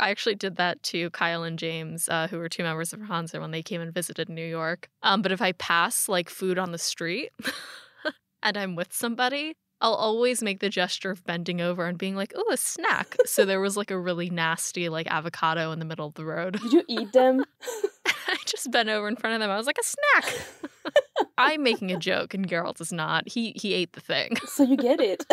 I actually did that to Kyle and James, who were two members of Hansa when they came and visited New York. But if I pass like food on the street and I'm with somebody, I'll always make the gesture of bending over and being like, oh, a snack. So there was like a really nasty like avocado in the middle of the road. Did you eat them? I just bent over in front of them. I was like, a snack. I'm making a joke and Geralt is not. He ate the thing. So you get it.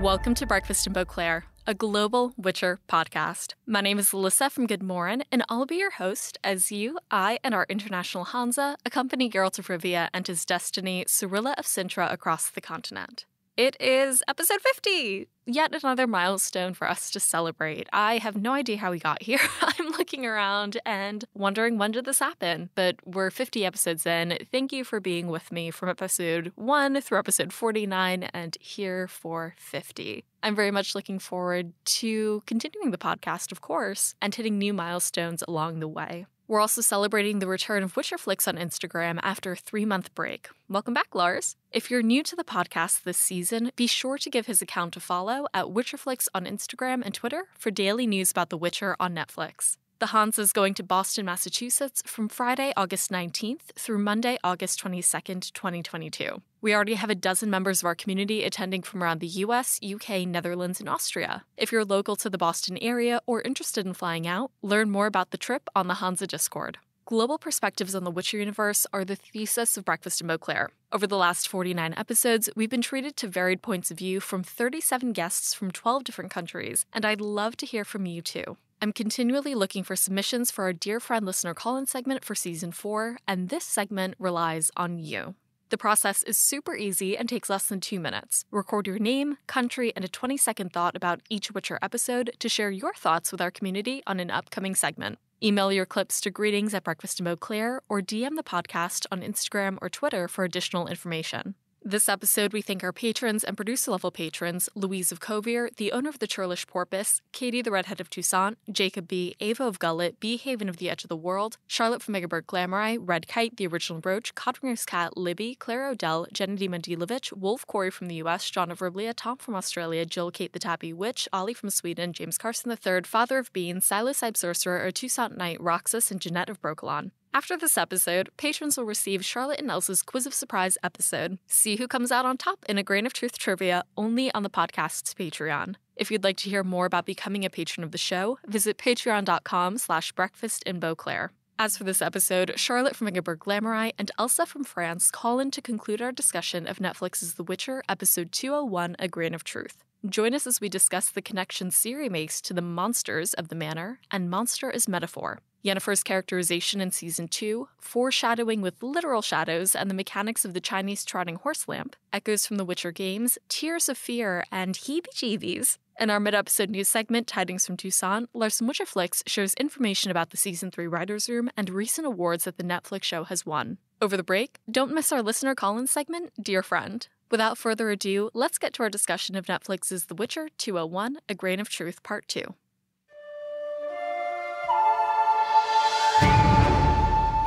Welcome to Breakfast in Beauclair, a global Witcher podcast. My name is Alyssa from GoodMorhen, and I'll be your host as you, I, and our international Hansa accompany Geralt of Rivia and his destiny, Cirilla of Cintra, across the continent. It is episode 50, yet another milestone for us to celebrate. I have no idea how we got here. I'm looking around and wondering when did this happen, but we're 50 episodes in. Thank you for being with me from episode 1 through episode 49 and here for 50. I'm very much looking forward to continuing the podcast, of course, and hitting new milestones along the way. We're also celebrating the return of WitcherFlix on Instagram after a 3-month break. Welcome back, Lars. If you're new to the podcast this season, be sure to give his account a follow at WitcherFlix on Instagram and Twitter for daily news about The Witcher on Netflix. The Hansa is going to Boston, Massachusetts from Friday, August 19th through Monday, August 22nd, 2022. We already have a dozen members of our community attending from around the US, UK, Netherlands, and Austria. If you're local to the Boston area or interested in flying out, learn more about the trip on the Hansa Discord. Global perspectives on the Witcher universe are the thesis of Breakfast in Beauclair. Over the last 49 episodes, we've been treated to varied points of view from 37 guests from 12 different countries, and I'd love to hear from you too. I'm continually looking for submissions for our Dear Friend Listener Call-In segment for Season 4, and this segment relies on you. The process is super easy and takes less than 2 minutes. Record your name, country, and a 20-second thought about each Witcher episode to share your thoughts with our community on an upcoming segment. Email your clips to greetings@breakfastinbeauclair or DM the podcast on Instagram or Twitter for additional information. This episode, we thank our patrons and producer-level patrons, Louise of Kovir, the owner of the Churlish Porpoise, Katie the Redhead of Toussaint, Jacob B., Ava of Gullet, B. Haven of the Edge of the World, Charlotte from Vengerberg Glamarye, Red Kite, The Original Roach, Codringer's Cat, Libby, Claire O'Dell, Jenna D. Mandilovich, Wolf Corey from the U.S., John of Riblia, Tom from Australia, Jill Kate the Tappy Witch, Ollie from Sweden, James Carson III, Father of Beans, Silas Ibe Sorcerer, or Toussaint Knight, Roxas, and Jeanette of Brokilon. After this episode, patrons will receive Charlotte and Elsa's Quiz of Surprise episode. See who comes out on top in a grain of truth trivia only on the podcast's Patreon. If you'd like to hear more about becoming a patron of the show, visit patreon.com/breakfastinbeauclair. As for this episode, Charlotte from Vengerberg Glamarye and Elsa from France call in to conclude our discussion of Netflix's The Witcher, episode 201, A Grain of Truth. Join us as we discuss the connection Ciri makes to the monsters of the manor, and monster is metaphor. Yennefer's characterization in Season 2, foreshadowing with literal shadows and the mechanics of the Chinese trotting horse lamp, echoes from the Witcher games, tears of fear, and heebie-jeebies. In our mid-episode news segment, Tidings from Toussaint, Lars from WitcherFlix shows information about the Season 3 Writers' Room and recent awards that the Netflix show has won. Over the break, don't miss our listener call-in segment, Dear Friend. Without further ado, let's get to our discussion of Netflix's The Witcher 201, A Grain of Truth, Part 2.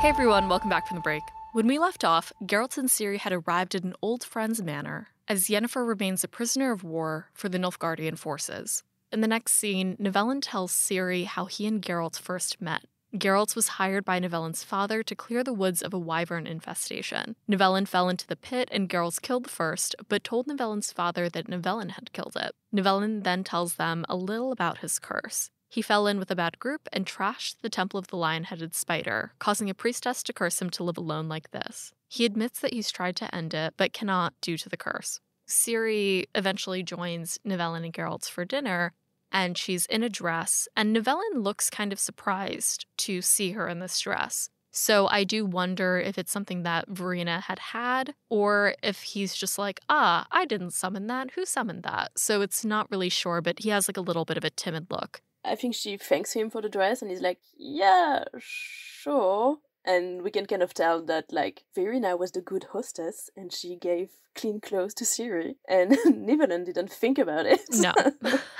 Hey everyone, welcome back from the break. When we left off, Geralt and Ciri had arrived at an old friend's manor, as Yennefer remains a prisoner of war for the Nilfgaardian forces. In the next scene, Nivellen tells Ciri how he and Geralt first met. Geralt was hired by Nivellen's father to clear the woods of a wyvern infestation. Nivellen fell into the pit and Geralt killed the first, but told Nivellen's father that Nivellen had killed it. Nivellen then tells them a little about his curse. He fell in with a bad group and trashed the Temple of the Lion-Headed Spider, causing a priestess to curse him to live alone like this. He admits that he's tried to end it, but cannot due to the curse. Ciri eventually joins Nivellen and Geralt for dinner, and she's in a dress, and Nivellen looks kind of surprised to see her in this dress. So I do wonder if it's something that Verena had, or if he's just like, I didn't summon that. Who summoned that? So it's not really sure, but he has like a little bit of a timid look. I think she thanks him for the dress and he's like, yeah, sure. And we can kind of tell that, like, Verena was the good hostess and she gave clean clothes to Ciri. And Nivellen didn't think about it. No.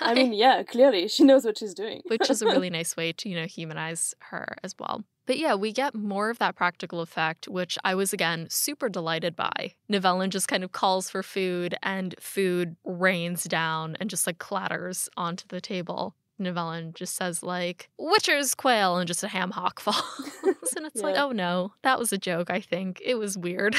I mean, yeah, clearly she knows what she's doing. Which is a really nice way to, humanize her as well. But yeah, we get more of that practical effect, which I was, again, super delighted by. Nivellen just kind of calls for food and food rains down and just, like, clatters onto the table. Nivellen just says, like, Witcher's quail, and just a ham hock falls. And it's like, oh no, that was a joke, I think. It was weird.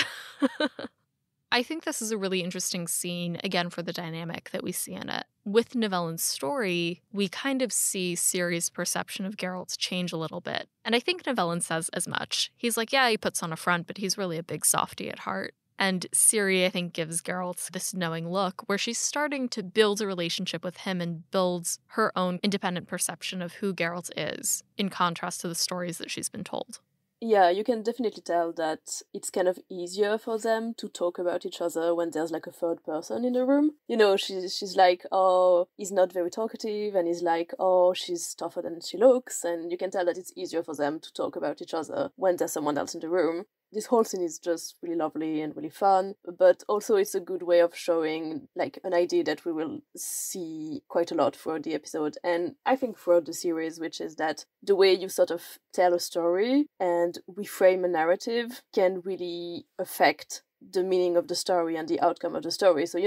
I think this is a really interesting scene, again, for the dynamic that we see in it. With Nivellen's story, we kind of see Ciri's perception of Geralt change a little bit. And I think Nivellen says as much. He's like, yeah, he puts on a front, but he's really a big softy at heart. And Ciri, I think, gives Geralt this knowing look where she's starting to build a relationship with him and builds her own independent perception of who Geralt is, in contrast to the stories that she's been told. Yeah, you can definitely tell that it's kind of easier for them to talk about each other when there's like a third person in the room. You know, she's like, oh, he's not very talkative, and he's like, oh, she's tougher than she looks. And you can tell that it's easier for them to talk about each other when there's someone else in the room. This whole scene is just really lovely and really fun, but also it's a good way of showing like an idea that we will see quite a lot throughout the episode, and I think throughout the series, which is that the way you sort of tell a story and reframe a narrative can really affect the meaning of the story and the outcome of the story. So,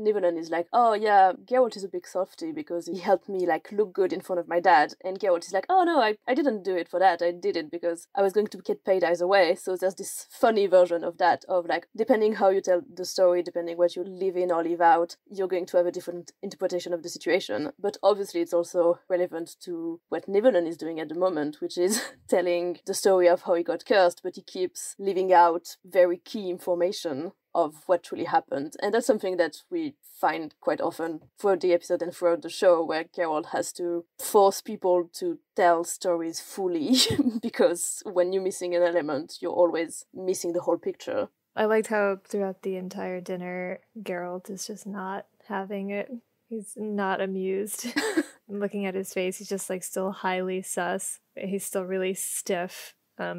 Nivellen is like, oh yeah, Geralt is a big softy because he helped me like look good in front of my dad. And Geralt is like, oh no, I didn't do it for that. I did it because I was going to get paid either way. So there's this funny version of that, of like, depending how you tell the story, depending what you live in or live out, you're going to have a different interpretation of the situation. But obviously it's also relevant to what Nivellen is doing at the moment, which is telling the story of how he got cursed, but he keeps leaving out very key information of what truly happened. And that's something that we find quite often throughout the episode and throughout the show, where Geralt has to force people to tell stories fully because when you're missing an element, you're always missing the whole picture. I liked how throughout the entire dinner, Geralt is just not having it. He's not amused. Looking at his face, he's just like still highly sus. He's still really stiff,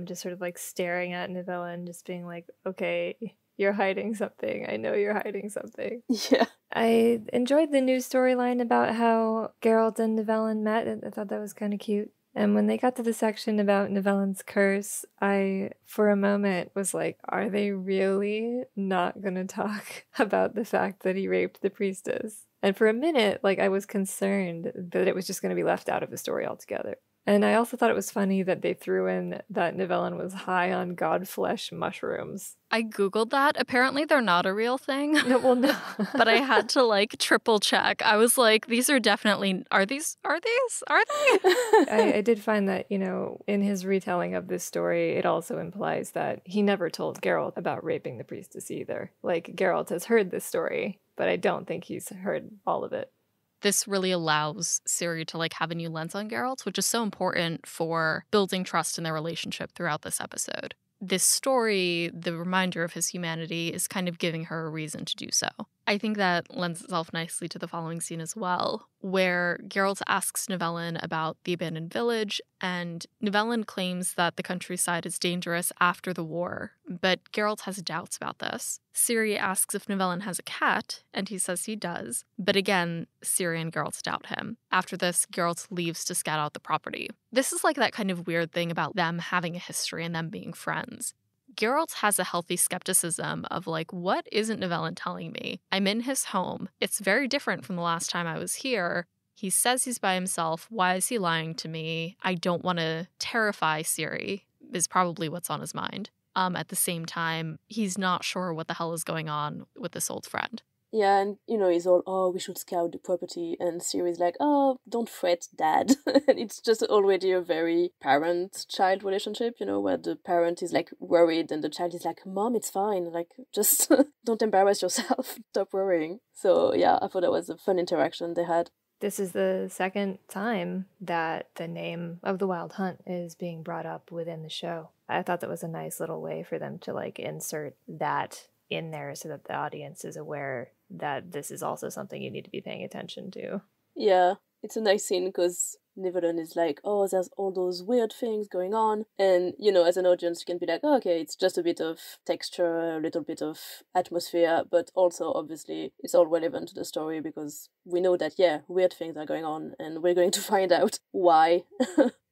just sort of like staring at Nivellen and just being like, okay, you're hiding something. I know you're hiding something. Yeah. I enjoyed the new storyline about how Geralt and Nivellen met. I thought that was kind of cute. And when they got to the section about Nivellen's curse, I, for a moment, was like, are they really not going to talk about the fact that he raped the priestess? And for a minute, like, I was concerned that it was just going to be left out of the story altogether. And I also thought it was funny that they threw in that Nivellen was high on godflesh mushrooms. I Googled that. Apparently they're not a real thing. No, well, no. But I had to, like, triple check. I was like, these are definitely... Are they? I did find that, in his retelling of this story, it also implies that he never told Geralt about raping the priestess either. Like, Geralt has heard this story, but I don't think he's heard all of it. This really allows Ciri to, like, have a new lens on Geralt, which is so important for building trust in their relationship throughout this episode. This story, the reminder of his humanity, is kind of giving her a reason to do so. I think that lends itself nicely to the following scene as well, where Geralt asks Nivellen about the abandoned village, and Nivellen claims that the countryside is dangerous after the war, but Geralt has doubts about this. Ciri asks if Nivellen has a cat, and he says he does, but again, Ciri and Geralt doubt him. After this, Geralt leaves to scout out the property. This is like that kind of weird thing about them having a history and them being friends. Geralt has a healthy skepticism of, like, what isn't Nivellen telling me? I'm in his home. It's very different from the last time I was here. He says he's by himself. Why is he lying to me? I don't want to terrify Ciri, is probably what's on his mind. At the same time, he's not sure what the hell is going on with this old friend. Yeah, and, he's all, oh, we should scout the property. And Ciri's like, oh, don't fret, Dad. And it's just already a very parent-child relationship, where the parent is, like, worried and the child is like, Mom, it's fine. Like, just don't embarrass yourself. Stop worrying. So, yeah, I thought that was a fun interaction they had. This is the second time that the name of the Wild Hunt is being brought up within the show. I thought that was a nice little way for them to like insert that in there so that the audience is aware that this is also something you need to be paying attention to. Yeah, it's a nice scene because Nivellen is like, oh, there's all those weird things going on. And, you know, as an audience, you can be like, oh, okay, it's just a bit of texture, a little bit of atmosphere. But also, obviously, it's all relevant to the story because we know that, yeah, weird things are going on and we're going to find out why.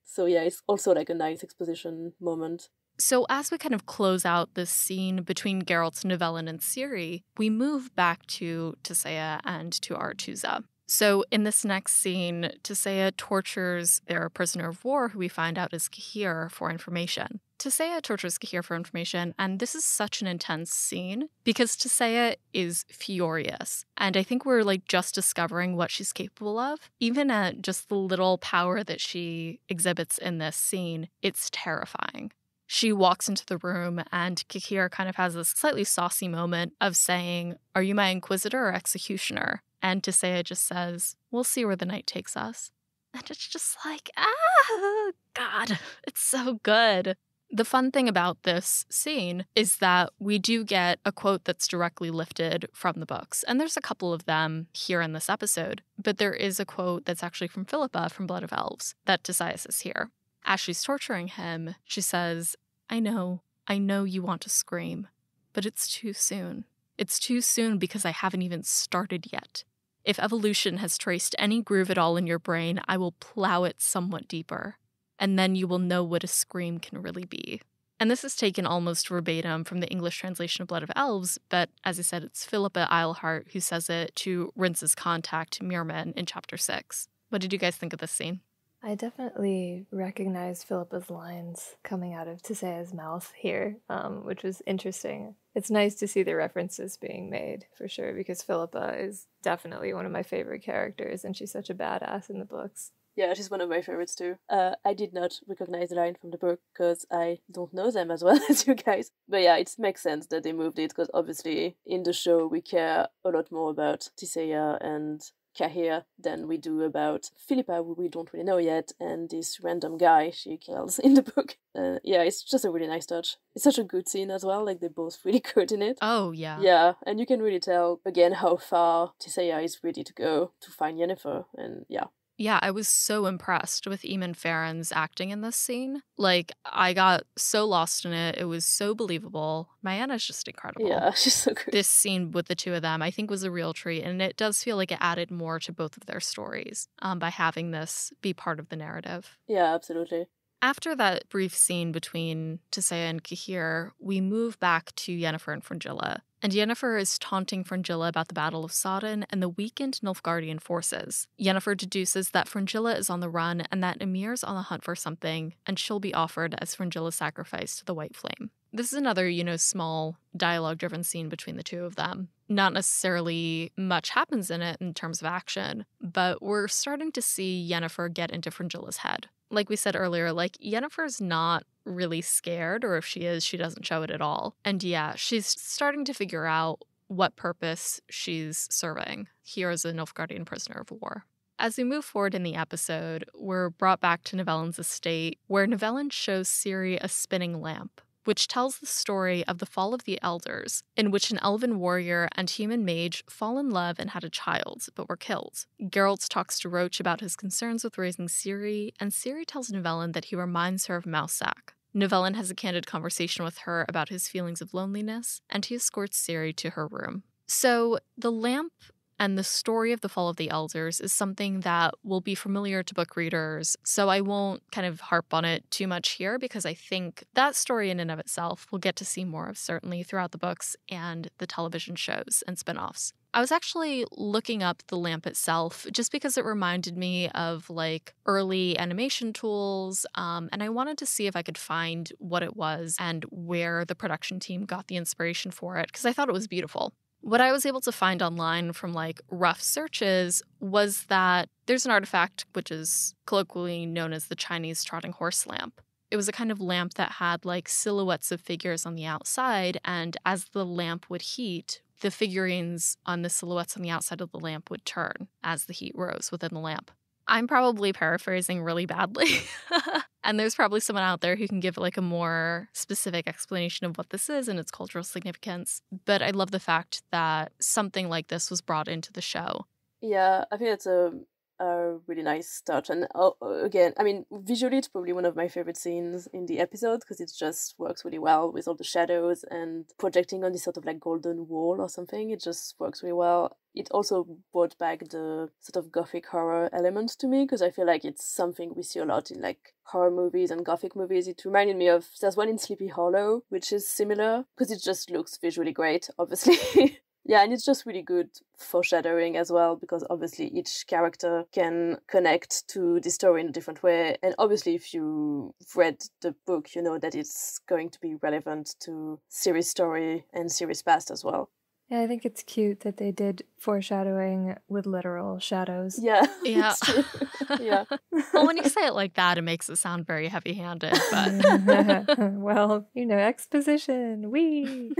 So, yeah, it's also like a nice exposition moment. So as we kind of close out this scene between Geralt, Nivellen, and Ciri, we move back to Tissaia and to Artuza. So in this next scene, Tissaia tortures their prisoner of war, who we find out is Cahir, for information. Tissaia tortures Cahir for information, and this is such an intense scene because Tissaia is furious. And I think we're like just discovering what she's capable of. Even at just the little power that she exhibits in this scene, it's terrifying. She walks into the room and Cahir kind of has this slightly saucy moment of saying, "Are you my inquisitor or executioner?" And Tissaia just says, "We'll see where the night takes us." And it's just like, ah, God, it's so good. The fun thing about this scene is that we do get a quote that's directly lifted from the books. And there's a couple of them here in this episode. But there is a quote that's actually from Philippa from Blood of Elves that Tissaia says here. As she's torturing him, she says, I know you want to scream, but it's too soon. It's too soon because I haven't even started yet. If evolution has traced any groove at all in your brain, I will plow it somewhat deeper, and then you will know what a scream can really be. And this is taken almost verbatim from the English translation of Blood of Elves, but as I said, it's Philippa Eilhart who says it to Rince's contact, Myrman, in Chapter 6. What did you guys think of this scene? I definitely recognized Philippa's lines coming out of Tissaia's mouth here, which was interesting. It's nice to see the references being made, for sure, because Philippa is definitely one of my favorite characters, and she's such a badass in the books. Yeah, she's one of my favorites, too. I did not recognize the line from the book, because I don't know them as well as you guys. But yeah, it makes sense that they moved it, because obviously in the show we care a lot more about Tissaia and Cahir than we do about Philippa, who we don't really know yet, and this random guy she kills in the book. Yeah, it's just a really nice touch. It's such a good scene as well, like they're both really good in it. Oh, yeah. Yeah, and you can really tell, again, how far Tissaia is ready to go to find Yennefer, and yeah. Yeah, I was so impressed with Eamon Farron's acting in this scene. Like, I got so lost in it. It was so believable. Mayanna's just incredible. Yeah, she's so good. This scene with the two of them, I think, was a real treat. And it does feel like it added more to both of their stories by having this be part of the narrative. Yeah, absolutely. After that brief scene between Tissaia and Cahir, we move back to Yennefer and Fringilla. And Yennefer is taunting Fringilla about the Battle of Sodden and the weakened Nilfgaardian forces. Yennefer deduces that Fringilla is on the run and that Ymir's on the hunt for something, and she'll be offered as Fringilla's sacrifice to the White Flame. This is another, small dialogue-driven scene between the two of them. Not necessarily much happens in it in terms of action, but we're starting to see Yennefer get into Fringilla's head. Like we said earlier, Yennefer's not really scared, or if she is, she doesn't show it at all. And yeah, she's starting to figure out what purpose she's serving here as a Nilfgaardian prisoner of war. As we move forward in the episode, we're brought back to Nivellen's estate, where Nivellen shows Ciri a spinning lamp, which tells the story of the fall of the elders, in which an elven warrior and human mage fall in love and had a child, but were killed. Geralt talks to Roach about his concerns with raising Ciri, and Ciri tells Nivellen that he reminds her of Mousesack. Nivellen has a candid conversation with her about his feelings of loneliness, and he escorts Ciri to her room. So the lamp and the story of the fall of the elders is something that will be familiar to book readers, so I won't kind of harp on it too much here because I think that story in and of itself we'll get to see more of certainly throughout the books and the television shows and spinoffs. I was actually looking up the lamp itself just because it reminded me of early animation tools, and I wanted to see if I could find what it was and where the production team got the inspiration for it because I thought it was beautiful. What I was able to find online from rough searches was that there's an artifact which is colloquially known as the Chinese trotting horse lamp. It was a kind of lamp that had silhouettes of figures on the outside, and as the lamp would heat, the figurines on the silhouettes on the outside of the lamp would turn as the heat rose within the lamp. I'm probably paraphrasing really badly. And there's probably someone out there who can give like a more specific explanation of what this is and its cultural significance. But I love the fact that something like this was brought into the show. Yeah, I think that's a really nice touch. And again, I mean, visually, it's probably one of my favorite scenes in the episode because it just works really well with all the shadows and projecting on this sort of like golden wall or something. It just works really well. It also brought back the sort of gothic horror element to me because I feel like it's something we see a lot in like horror movies and gothic movies. It reminded me of, there's one in Sleepy Hollow, which is similar because it just looks visually great, obviously. Yeah, and it's just really good foreshadowing as well because obviously each character can connect to the story in a different way. And obviously if you read the book, you know that it's going to be relevant to Ciri's story and Ciri's past as well. Yeah, I think it's cute that they did foreshadowing with literal shadows. Yeah. Yeah. Yeah. Well, when you say it like that, it makes it sound very heavy-handed. But well, you know, exposition, wee!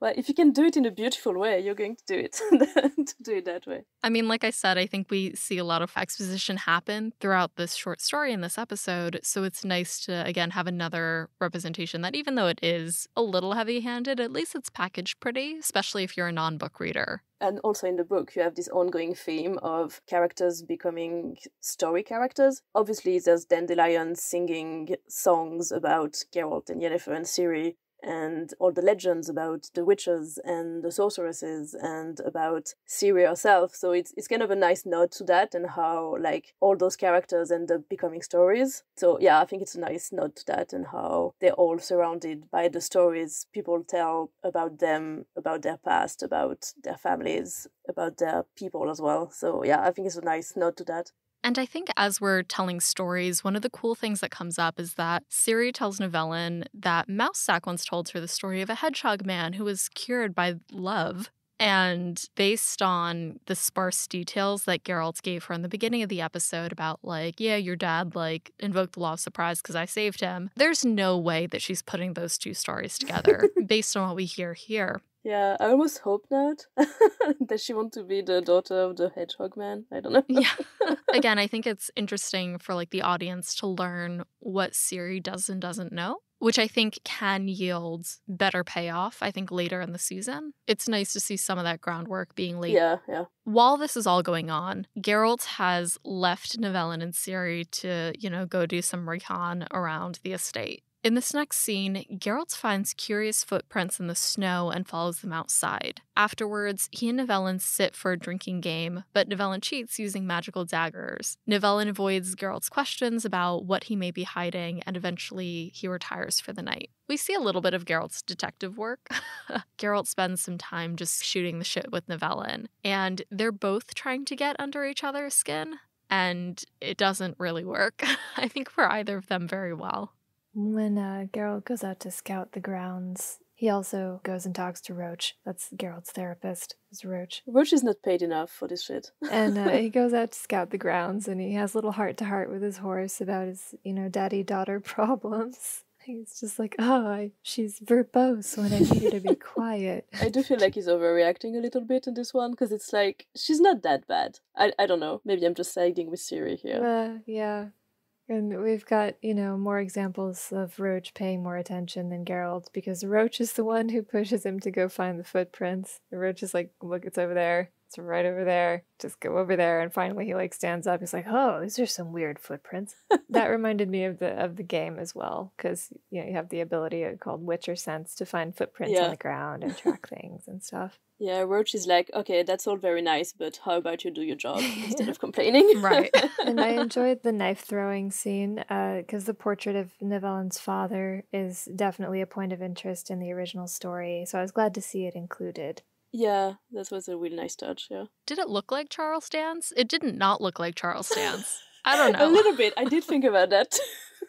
Well, if you can do it in a beautiful way, you're going to do it to do it that way. I mean, like I said, I think we see a lot of exposition happen throughout this short story in this episode. So it's nice to, again, have another representation that even though it is a little heavy-handed, at least it's packaged pretty, especially if you're a non-book reader. And also in the book, you have this ongoing theme of characters becoming story characters. Obviously, there's Dandelion singing songs about Geralt and Yennefer and Ciri, and all the legends about the witches and the sorceresses and about Ciri herself. So it's kind of a nice nod to that and how like all those characters end up becoming stories. So yeah, I think it's a nice nod to that and how they're all surrounded by the stories people tell about them, about their past, about their families, about their people as well. So yeah, I think it's a nice nod to that. And I think as we're telling stories, one of the cool things that comes up is that Ciri tells Nivellen that Mousesack once told her the story of a hedgehog man who was cured by love. And based on the sparse details that Geralt gave her in the beginning of the episode about, like, yeah, your dad, like, invoked the law of surprise because I saved him, there's no way that she's putting those two stories together based on what we hear here. Yeah, I almost hope not. Does she want to be the daughter of the hedgehog man? I don't know. Yeah. Again, I think it's interesting for like the audience to learn what Ciri does and doesn't know, which I think can yield better payoff, I think, later in the season. It's nice to see some of that groundwork being laid. Yeah, yeah. While this is all going on, Geralt has left Nivellen and Ciri to, you know, go do some recon around the estate. In this next scene, Geralt finds curious footprints in the snow and follows them outside. Afterwards, he and Nivellen sit for a drinking game, but Nivellen cheats using magical daggers. Nivellen avoids Geralt's questions about what he may be hiding, and eventually he retires for the night. We see a little bit of Geralt's detective work. Geralt spends some time just shooting the shit with Nivellen, and they're both trying to get under each other's skin, and it doesn't really work, I think, for either of them very well. When Geralt goes out to scout the grounds, he also goes and talks to Roach. That's Geralt's therapist, is Roach. Roach is not paid enough for this shit. And he goes out to scout the grounds, and he has a little heart-to-heart with his horse about his, you know, daddy-daughter problems. He's just like, oh, she's verbose when I need her to be quiet. I do feel like he's overreacting a little bit in this one, because it's like, she's not that bad. I don't know. Maybe I'm just siding with Ciri here. Yeah. And we've got, you know, more examples of Roach paying more attention than Geralt, because Roach is the one who pushes him to go find the footprints. Roach is like, look, it's over there. It's right over there. Just go over there. And finally he like stands up. He's like, oh, these are some weird footprints. That reminded me of the game as well, because, you know, you have the ability called Witcher Sense to find footprints on the ground and track things and stuff. Yeah, Roach is like, okay, that's all very nice, but how about you do your job instead of complaining? Right. And I enjoyed the knife-throwing scene, because the portrait of Nivellen's father is definitely a point of interest in the original story, so I was glad to see it included. Yeah, that was a really nice touch, yeah. Did it look like Charles Dance? It did not look like Charles Dance. I don't know. A little bit. I did think about that.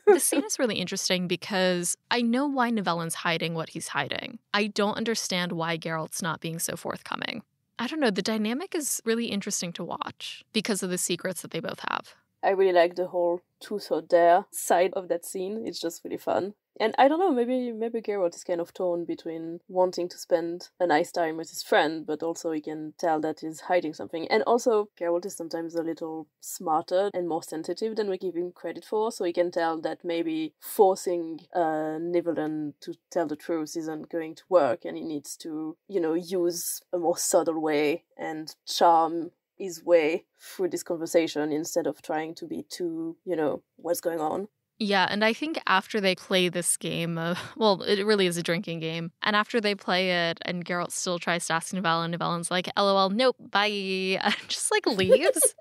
The scene is really interesting because I know why Nivellen's hiding what he's hiding. I don't understand why Geralt's not being so forthcoming. I don't know. The dynamic is really interesting to watch because of the secrets that they both have. I really like the whole truth or dare side of that scene. It's just really fun. And I don't know, maybe Geralt is kind of torn between wanting to spend a nice time with his friend, but also he can tell that he's hiding something. And also, Geralt is sometimes a little smarter and more sensitive than we give him credit for, so he can tell that maybe forcing Nivellen to tell the truth isn't going to work, and he needs to, you know, use a more subtle way and charm his way through this conversation instead of trying to be too, you know, what's going on. Yeah, and I think after they play this game, well, it really is a drinking game, and after they play it and Geralt still tries to ask Nivellen, Nivellen's like, LOL, nope, bye, and just like leaves,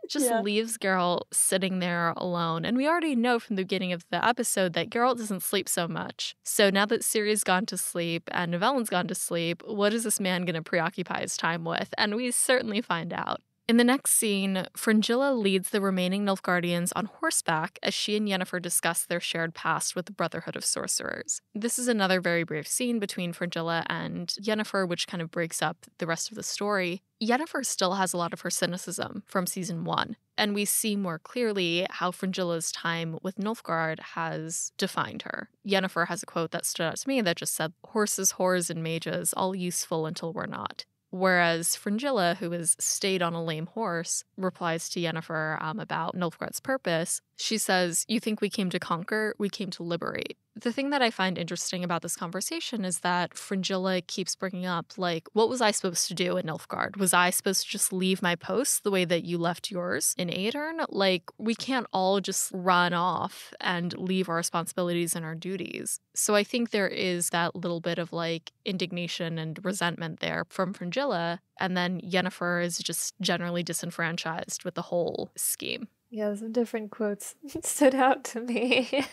leaves Geralt sitting there alone. And we already know from the beginning of the episode that Geralt doesn't sleep so much. So now that Ciri's gone to sleep and Nivellen's gone to sleep, what is this man going to preoccupy his time with? And we certainly find out. In the next scene, Fringilla leads the remaining Nilfgaardians on horseback as she and Yennefer discuss their shared past with the Brotherhood of Sorcerers. This is another very brief scene between Fringilla and Yennefer, which kind of breaks up the rest of the story. Yennefer still has a lot of her cynicism from season 1, and we see more clearly how Fringilla's time with Nilfgaard has defined her. Yennefer has a quote that stood out to me that just said, "Horses, whores, and mages, all useful until we're not." Whereas Fringilla, who has stayed on a lame horse, replies to Yennefer about Nilfgaard's purpose. She says, "You think we came to conquer? We came to liberate." The thing that I find interesting about this conversation is that Fringilla keeps bringing up, like, what was I supposed to do in Nilfgaard? Was I supposed to just leave my post the way that you left yours in Aedern? Like, we can't all just run off and leave our responsibilities and our duties. So I think there is that little bit of, like, indignation and resentment there from Fringilla, and then Yennefer is just generally disenfranchised with the whole scheme. Yeah, some different quotes stood out to me.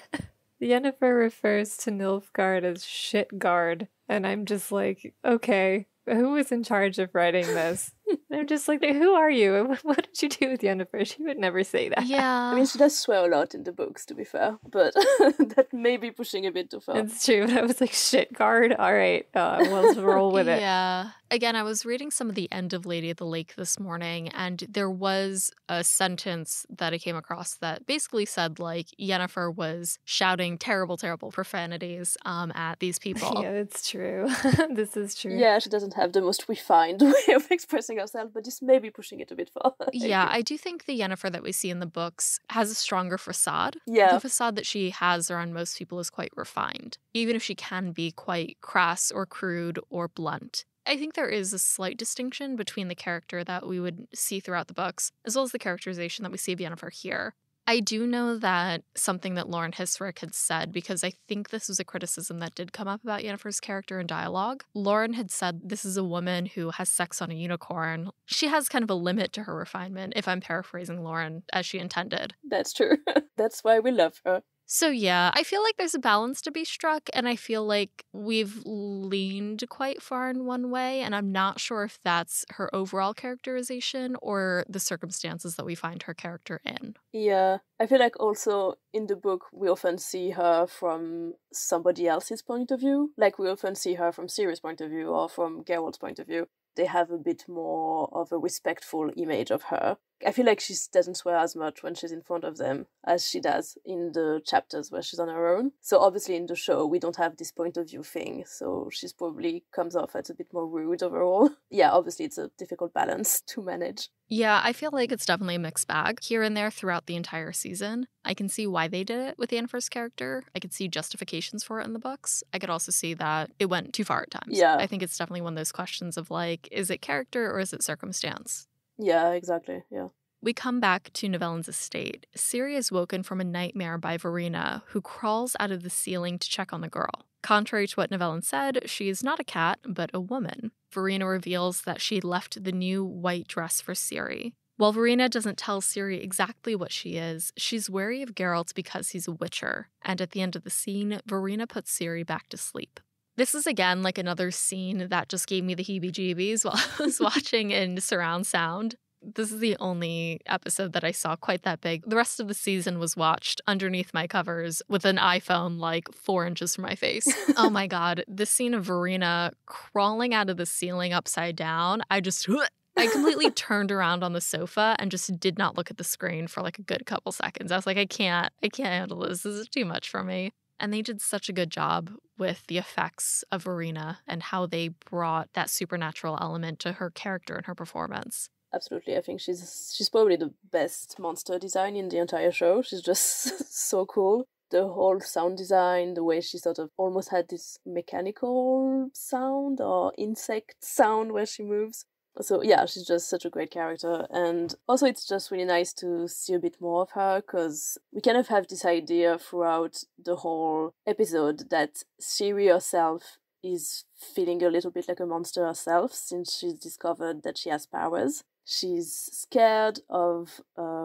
Yennefer refers to Nilfgaard as shitguard, and I'm just like, okay, who was in charge of writing this? I'm just like, who are you? What did you do with Yennefer? She would never say that. Yeah. I mean, she does swear a lot in the books, to be fair, but that may be pushing a bit too far. It's true, but I was like, shit guard? All right, we'll roll with it. Yeah. Again, I was reading some of the end of Lady of the Lake this morning, and there was a sentence that I came across that basically said, like, Yennefer was shouting terrible, terrible profanities at these people. Yeah, it's true. This is true. Yeah, she doesn't have the most refined way of expressing herself, but just maybe pushing it a bit far. Yeah, I do think the Yennefer that we see in the books has a stronger facade. Yeah. The facade that she has around most people is quite refined, even if she can be quite crass or crude or blunt. I think there is a slight distinction between the character that we would see throughout the books, as well as the characterization that we see of Yennefer here. I do know that something that Lauren Hissrich had said, because I think this was a criticism that did come up about Yennefer's character and dialogue. Lauren had said this is a woman who has sex on a unicorn. She has kind of a limit to her refinement, if I'm paraphrasing Lauren as she intended. That's true. That's why we love her. So yeah, I feel like there's a balance to be struck, and I feel like we've leaned quite far in one way, and I'm not sure if that's her overall characterization or the circumstances that we find her character in. Yeah, I feel like also in the book we often see her from somebody else's point of view. Like, we often see her from Ciri's point of view or from Geralt's point of view. They have a bit more of a respectful image of her. I feel like she doesn't swear as much when she's in front of them as she does in the chapters where she's on her own. So obviously in the show, we don't have this point of view thing, so she's probably comes off as a bit more rude overall. Yeah, obviously it's a difficult balance to manage. Yeah, I feel like it's definitely a mixed bag here and there throughout the entire season. I can see why they did it with Yennefer's character. I could see justifications for it in the books. I could also see that it went too far at times. Yeah. I think it's definitely one of those questions of, like, is it character or is it circumstance? Yeah, exactly. Yeah. We come back to Nivellen's estate. Ciri is woken from a nightmare by Verena, who crawls out of the ceiling to check on the girl. Contrary to what Nivellen said, she is not a cat, but a woman. Verena reveals that she left the new white dress for Ciri. While Verena doesn't tell Ciri exactly what she is, she's wary of Geralt because he's a witcher. And at the end of the scene, Verena puts Ciri back to sleep. This is, again, like another scene that just gave me the heebie-jeebies while I was watching in surround sound. This is the only episode that I saw quite that big. The rest of the season was watched underneath my covers with an iPhone like 4 inches from my face. Oh my God. This scene of Verena crawling out of the ceiling upside down, I completely turned around on the sofa and just did not look at the screen for like a good couple seconds. I was like, I can't handle this. This is too much for me. And they did such a good job with the effects of Verena and how they brought that supernatural element to her character and her performance. Absolutely. I think she's probably the best monster design in the entire show. She's just so cool. The whole sound design, the way she sort of almost had this mechanical sound or insect sound where she moves. So yeah, she's just such a great character. And also it's just really nice to see a bit more of her, because we kind of have this idea throughout the whole episode that Ciri herself is feeling a little bit like a monster herself since she's discovered that she has powers. She's scared of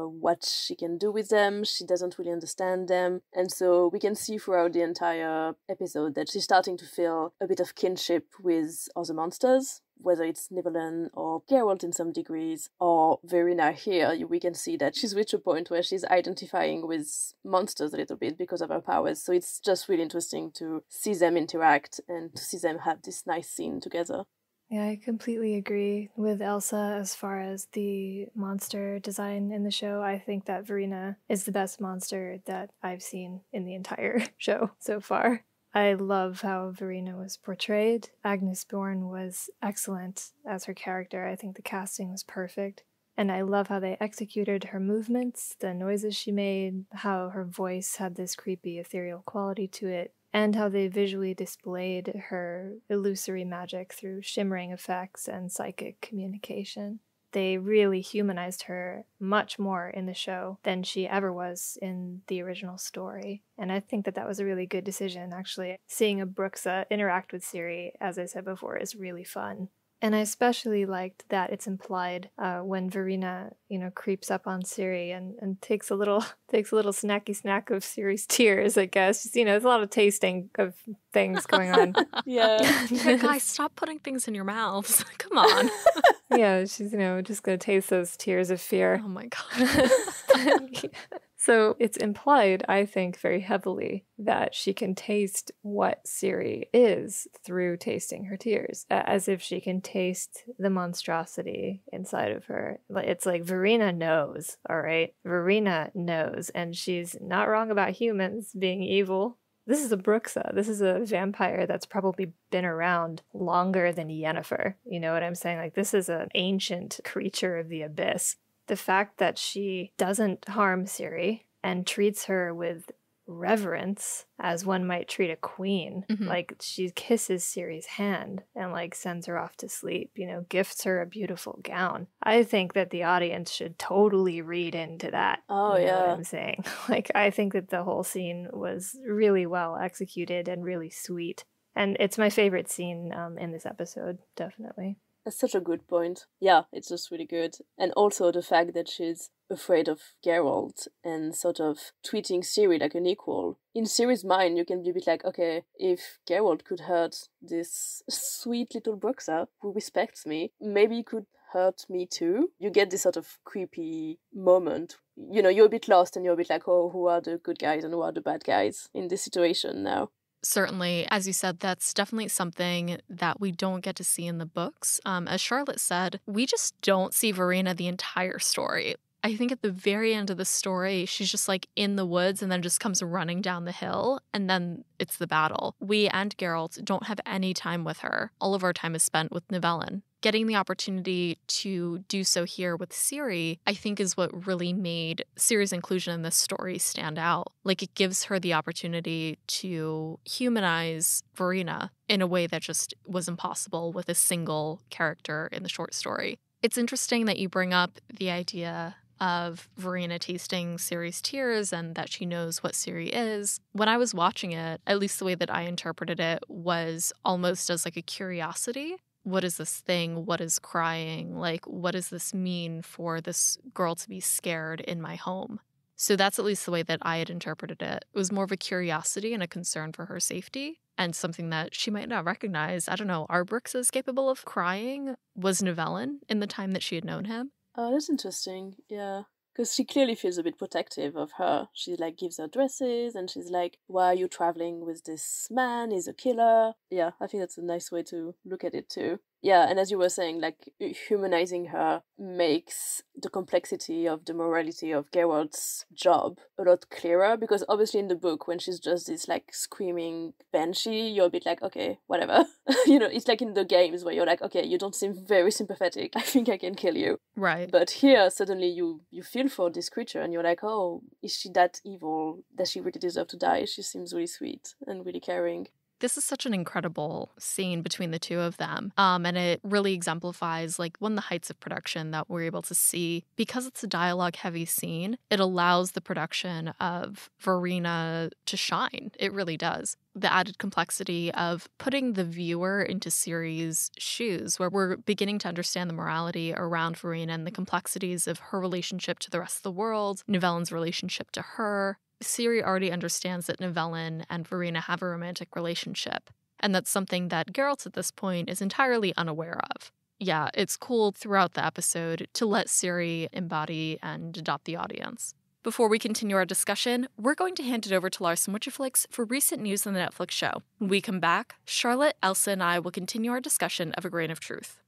what she can do with them. She doesn't really understand them. And so we can see throughout the entire episode that she's starting to feel a bit of kinship with other monsters, whether it's Nivellen or Geralt in some degrees, or Verena here. We can see that she's reached a point where she's identifying with monsters a little bit because of her powers. So it's just really interesting to see them interact and to see them have this nice scene together. Yeah, I completely agree with Elsa as far as the monster design in the show. I think that Verena is the best monster that I've seen in the entire show so far. I love how Verena was portrayed. Agnes Bjorn was excellent as her character. I think the casting was perfect. And I love how they executed her movements, the noises she made, how her voice had this creepy ethereal quality to it, and how they visually displayed her illusory magic through shimmering effects and psychic communication. They really humanized her much more in the show than she ever was in the original story. And I think that that was a really good decision, actually. Seeing a Bruxa interact with Ciri, as I said before, is really fun. And I especially liked that it's implied when Verena, creeps up on Ciri and takes a little snacky snack of Ciri's tears, I guess. Just, there's a lot of tasting of things going on. Yeah. Guys, stop putting things in your mouths. Come on. Yeah, she's, just going to taste those tears of fear. Oh, my God. So it's implied, I think, very heavily that she can taste what Ciri is through tasting her tears, as if she can taste the monstrosity inside of her. It's like Verena knows, all right? Verena knows, and she's not wrong about humans being evil. This is a Bruxa. This is a vampire that's probably been around longer than Yennefer. You know what I'm saying? Like, this is an ancient creature of the abyss. The fact that she doesn't harm Ciri and treats her with reverence as one might treat a queen. Mm-hmm. Like, she kisses Ciri's hand and, sends her off to sleep, gifts her a beautiful gown. I think that the audience should totally read into that. Oh, yeah. What I'm saying? I think that the whole scene was really well executed and really sweet. And it's my favorite scene in this episode, definitely. That's such a good point. Yeah, it's just really good. And also the fact that she's afraid of Geralt and sort of treating Ciri like an equal. In Ciri's mind, you can be a bit like, okay, if Geralt could hurt this sweet little Bruxa who respects me, maybe he could hurt me too. You get this sort of creepy moment. You're a bit lost and you're a bit like, oh, who are the good guys and who are the bad guys in this situation now? Certainly, as you said, that's definitely something that we don't get to see in the books. As Charlotte said, we just don't see Verena the entire story. I think at the very end of the story, she's just in the woods and then just comes running down the hill, and then it's the battle. We and Geralt don't have any time with her. All of our time is spent with Nivellen. Getting the opportunity to do so here with Ciri, I think, is what really made Ciri's inclusion in this story stand out. It gives her the opportunity to humanize Verena in a way that just was impossible with a single character in the short story. It's interesting that you bring up the idea of Verena tasting Ciri's tears and that she knows what Ciri is. When I was watching it, at least the way that I interpreted it was almost as a curiosity. What is this thing? What is crying? What does this mean for this girl to be scared in my home? So that's at least the way that I had interpreted it. It was more of a curiosity and a concern for her safety and something that she might not recognize. I don't know. Are Bruxas capable of crying? Was Nivellen in the time that she had known him? Oh, that's interesting. Yeah. Because she clearly feels a bit protective of her. She, gives her dresses, and she's like, why are you traveling with this man? He's a killer. Yeah, I think that's a nice way to look at it, too. Yeah, and as you were saying, like, humanizing her makes the complexity of the morality of Geralt's job a lot clearer, because obviously in the book, when she's just this, like, screaming banshee, you're a bit like, okay, whatever. You know, it's like in the games where you're like, okay, you don't seem very sympathetic. I think I can kill you. Right. But here, suddenly you feel for this creature and you're like, oh, is she that evil? Does she really deserve to die? She seems really sweet and really caring. This is such an incredible scene between the two of them. And it really exemplifies, like, one, the heights of production that we're able to see. Because it's a dialogue-heavy scene, it allows the production of Verena to shine. It really does. The added complexity of putting the viewer into Ciri's shoes, where we're beginning to understand the morality around Verena and the complexities of her relationship to the rest of the world, Nivellen's relationship to her. Ciri already understands that Nivellen and Verena have a romantic relationship, and that's something that Geralt at this point is entirely unaware of. Yeah, it's cool throughout the episode to let Ciri embody and adopt the audience. Before we continue our discussion, we're going to hand it over to Lars from WitcherFlix for recent news on the Netflix show. When we come back, Charlotte, Elsa, and I will continue our discussion of A Grain of Truth.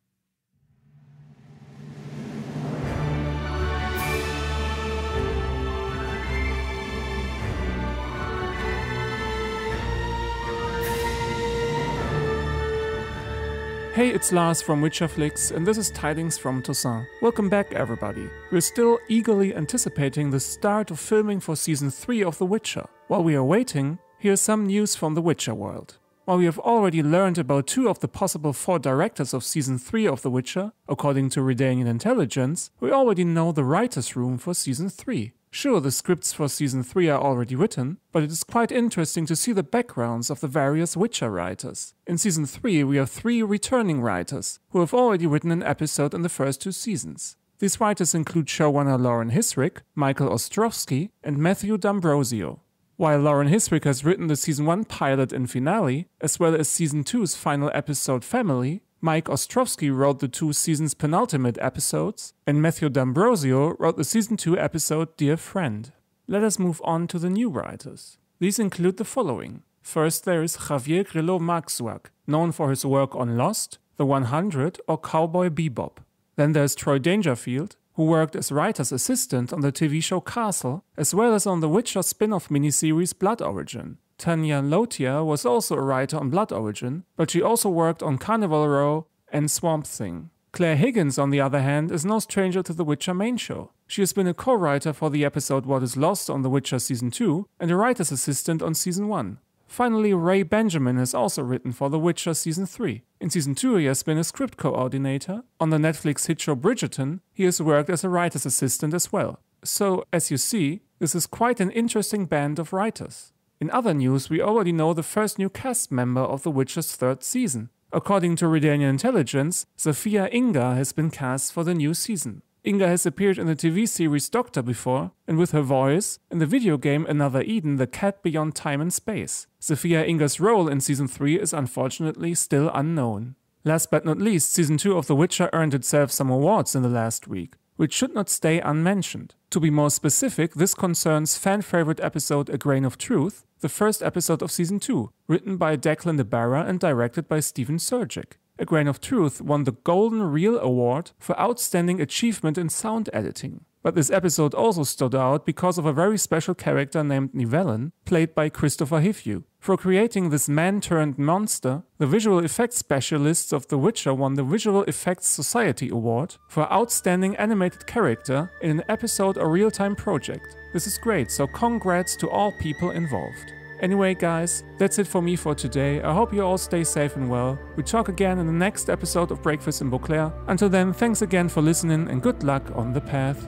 Hey, it's Lars from WitcherFlix, and this is Tidings from Toussaint. Welcome back, everybody. We're still eagerly anticipating the start of filming for Season 3 of The Witcher. While we are waiting, here's some news from the Witcher world. While we have already learned about two of the possible 4 directors of Season 3 of The Witcher, according to Redanian Intelligence, we already know the writer's room for Season 3. Sure, the scripts for Season 3 are already written, but it is quite interesting to see the backgrounds of the various Witcher writers. In Season 3, we have 3 returning writers, who have already written an episode in the first 2 seasons. These writers include showrunner Lauren Hissrich, Michael Ostrowski, and Matthew D'Ambrosio. While Lauren Hissrich has written the Season 1 pilot and finale, as well as Season 2's final episode Family, Mike Ostrowski wrote the 2 seasons' penultimate episodes, and Matthew D'Ambrosio wrote the Season 2 episode Dear Friend. Let us move on to the new writers. These include the following. First, there is Javier Grillo-Marxuak, known for his work on Lost, The 100, or Cowboy Bebop. Then there's Troy Dangerfield, who worked as writer's assistant on the TV show Castle, as well as on the Witcher spin-off miniseries Blood Origin. Tanya Lotia was also a writer on Blood Origin, but she also worked on Carnival Row and Swamp Thing. Claire Higgins, on the other hand, is no stranger to The Witcher main show. She has been a co-writer for the episode What is Lost on The Witcher Season 2 and a writer's assistant on Season 1. Finally, Ray Benjamin has also written for The Witcher Season 3. In Season 2, he has been a script coordinator. On the Netflix hit show Bridgerton, he has worked as a writer's assistant as well. So, as you see, this is quite an interesting band of writers. In other news, we already know the first new cast member of The Witcher's 3rd season. According to Redanian Intelligence, Sophia Inga has been cast for the new season. Inga has appeared in the TV series Doctor before, and with her voice, in the video game Another Eden, The Cat Beyond Time and Space. Sophia Inga's role in Season 3 is unfortunately still unknown. Last but not least, Season 2 of The Witcher earned itself some awards in the last week, which should not stay unmentioned. To be more specific, this concerns fan-favorite episode A Grain of Truth, the first episode of Season 2, written by Declan DeBarra and directed by Steven Sergic. A Grain of Truth won the Golden Reel Award for Outstanding Achievement in Sound Editing. But this episode also stood out because of a very special character named Nivellen, played by Christopher Hifju. For creating this man-turned-monster, the visual effects specialists of The Witcher won the Visual Effects Society Award for Outstanding Animated Character in an episode or real-time project. This is great, so congrats to all people involved. Anyway, guys, that's it for me for today. I hope you all stay safe and well. We talk again in the next episode of Breakfast in Beauclair. Until then, thanks again for listening and good luck on the path.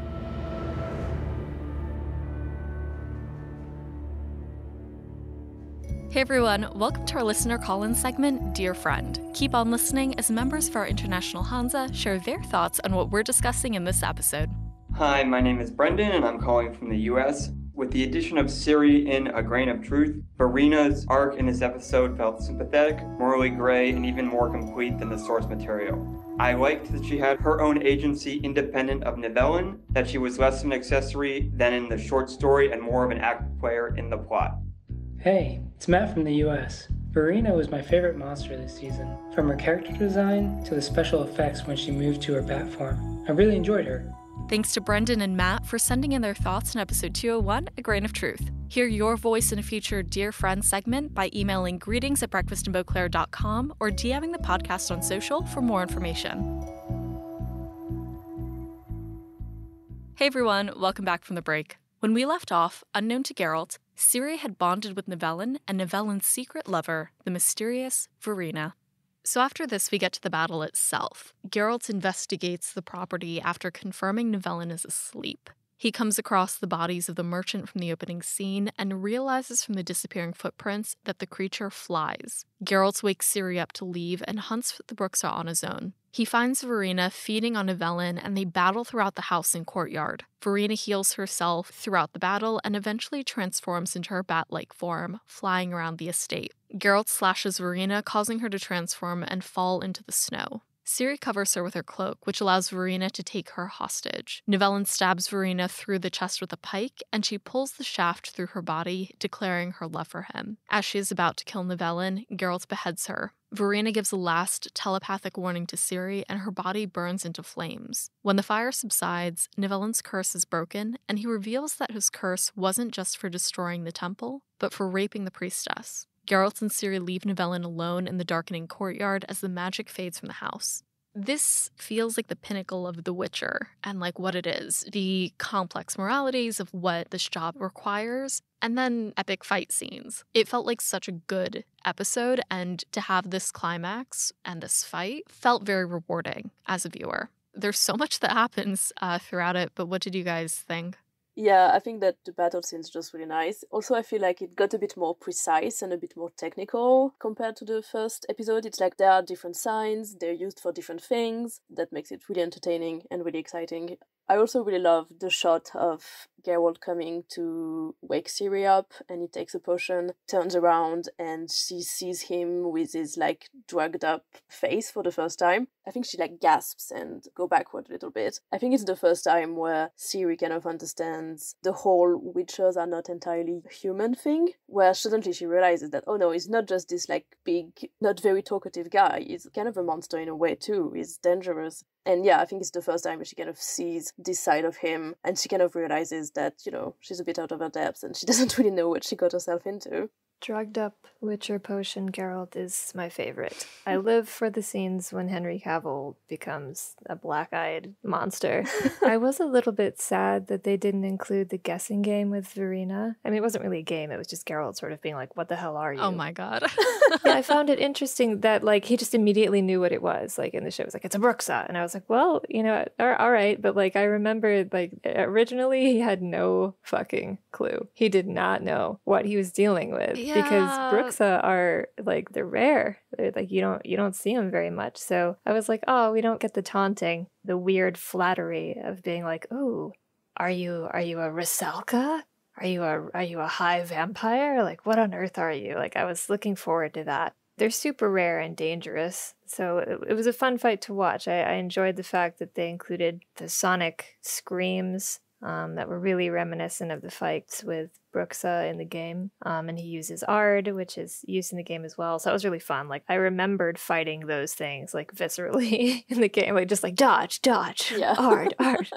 Hey everyone, welcome to our listener call-in segment, Dear Friend. Keep on listening as members of our international Hansa share their thoughts on what we're discussing in this episode. Hi, my name is Brendan and I'm calling from the US. With the addition of Ciri in A Grain of Truth, Verena's arc in this episode felt sympathetic, morally gray, and even more complete than the source material. I liked that she had her own agency independent of Nivellen, that she was less of an accessory than in the short story and more of an active player in the plot. Hey, it's Matt from the US. Verena was my favorite monster this season, from her character design to the special effects when she moved to her bat form. I really enjoyed her. Thanks to Brendan and Matt for sending in their thoughts on episode 201, A Grain of Truth. Hear your voice in a future Dear Friend segment by emailing greetings@breakfastinbeauclair.com or DMing the podcast on social for more information. Hey everyone, welcome back from the break. When we left off, unknown to Geralt, Ciri had bonded with Nivellen and Nivellen's secret lover, the mysterious Verena. So after this, we get to the battle itself. Geralt investigates the property after confirming Nivellen is asleep. He comes across the bodies of the merchant from the opening scene and realizes from the disappearing footprints that the creature flies. Geralt wakes Ciri up to leave and hunts the Bruxa on his own. He finds Verena feeding on Nivellen and they battle throughout the house and courtyard. Verena heals herself throughout the battle and eventually transforms into her bat-like form, flying around the estate. Geralt slashes Verena, causing her to transform and fall into the snow. Ciri covers her with her cloak, which allows Verena to take her hostage. Nivellen stabs Verena through the chest with a pike, and she pulls the shaft through her body, declaring her love for him. As she is about to kill Nivellen, Geralt beheads her. Verena gives a last telepathic warning to Ciri, and her body burns into flames. When the fire subsides, Nivellen's curse is broken, and he reveals that his curse wasn't just for destroying the temple, but for raping the priestess. Geralt and Ciri leave Nivellen alone in the darkening courtyard as the magic fades from the house. This feels like the pinnacle of The Witcher and like what it is, the complex moralities of what this job requires, and then epic fight scenes. It felt like such a good episode, and to have this climax and this fight felt very rewarding as a viewer. There's so much that happens throughout it, but what did you guys think? Yeah, I think that the battle scene's just really nice. Also, I feel like it got a bit more precise and a bit more technical compared to the first episode. It's like there are different signs, they're used for different things. That makes it really entertaining and really exciting. I also really love the shot of Geralt coming to wake Ciri up, and he takes a potion, turns around, and she sees him with his, like, drugged up face for the first time. I think she, like, gasps and go backward a little bit. I think it's the first time where Ciri kind of understands the whole witchers are not entirely human thing, where suddenly she realizes that, oh no, he's not just this, like, big, not very talkative guy. He's kind of a monster in a way, too. He's dangerous. And yeah, I think it's the first time she kind of sees this side of him, and she kind of realizes that, you know, she's a bit out of her depth and she doesn't really know what she got herself into. Drugged up Witcher potion Geralt is my favorite. I live for the scenes when Henry Cavill becomes a black-eyed monster. I was a little bit sad that they didn't include the guessing game with Verena. I mean, it wasn't really a game. It was just Geralt sort of being like, what the hell are you? Oh my god. Yeah, I found it interesting that, like, he just immediately knew what it was. Like, in the show, it was like, it's a Bruxa. And I was like, well, you know, all right. But, like, I remember, like, originally he had no fucking clue. He did not know what he was dealing with. Yeah. Because Bruxa are, like, they're rare. They're, like, you don't see them very much. So I was like, oh, we don't get the taunting, the weird flattery of being like, oh, are you a Rusalka? Are you a high vampire? Like, what on earth are you? Like, I was looking forward to that. They're super rare and dangerous. So it was a fun fight to watch. I enjoyed the fact that they included the sonic screams that were really reminiscent of the fights with Bruxa in the game. And he uses Ard, which is used in the game as well. So that was really fun. Like, I remembered fighting those things, like, viscerally in the game. Like, just like, dodge, dodge, yeah. Ard, Ard.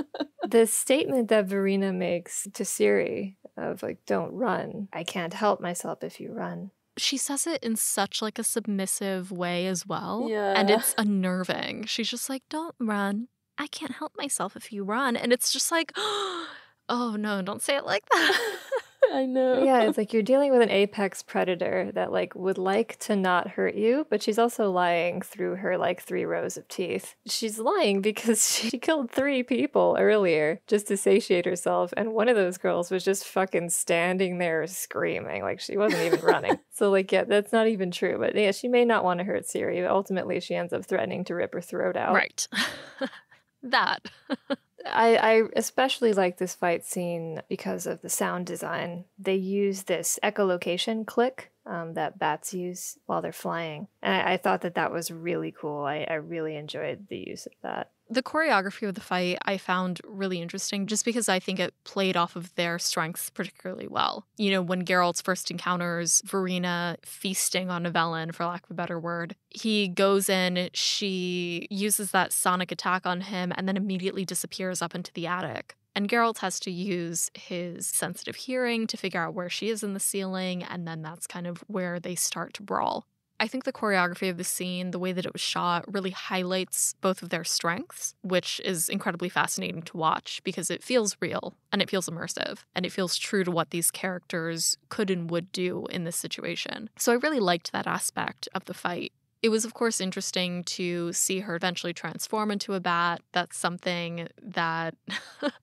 The statement that Verena makes to Ciri of, like, don't run. I can't help myself if you run. She says it in such, like, a submissive way as well. Yeah. And it's unnerving. She's just like, don't run. I can't help myself if you run. And it's just like, oh no, don't say it like that. I know. Yeah, it's like you're dealing with an apex predator that, like, would like to not hurt you, but she's also lying through her, like, 3 rows of teeth. She's lying because she killed 3 people earlier just to satiate herself, and one of those girls was just fucking standing there screaming. Like, she wasn't even running. So, like, yeah, that's not even true. But yeah, she may not want to hurt Ciri, but ultimately she ends up threatening to rip her throat out. Right. That. I especially like this fight scene because of the sound design. They use this echolocation click that bats use while they're flying. And I thought that was really cool. I really enjoyed the use of that. The choreography of the fight I found really interesting just because I think it played off of their strengths particularly well. You know, when Geralt's first encounters Verena feasting on Nivellen, for lack of a better word, he goes in, she uses that sonic attack on him, and then immediately disappears up into the attic. And Geralt has to use his sensitive hearing to figure out where she is in the ceiling, and then that's kind of where they start to brawl. I think the choreography of the scene, the way that it was shot, really highlights both of their strengths, which is incredibly fascinating to watch because it feels real and it feels immersive and it feels true to what these characters could and would do in this situation. So I really liked that aspect of the fight. It was, of course, interesting to see her eventually transform into a bat. That's something that,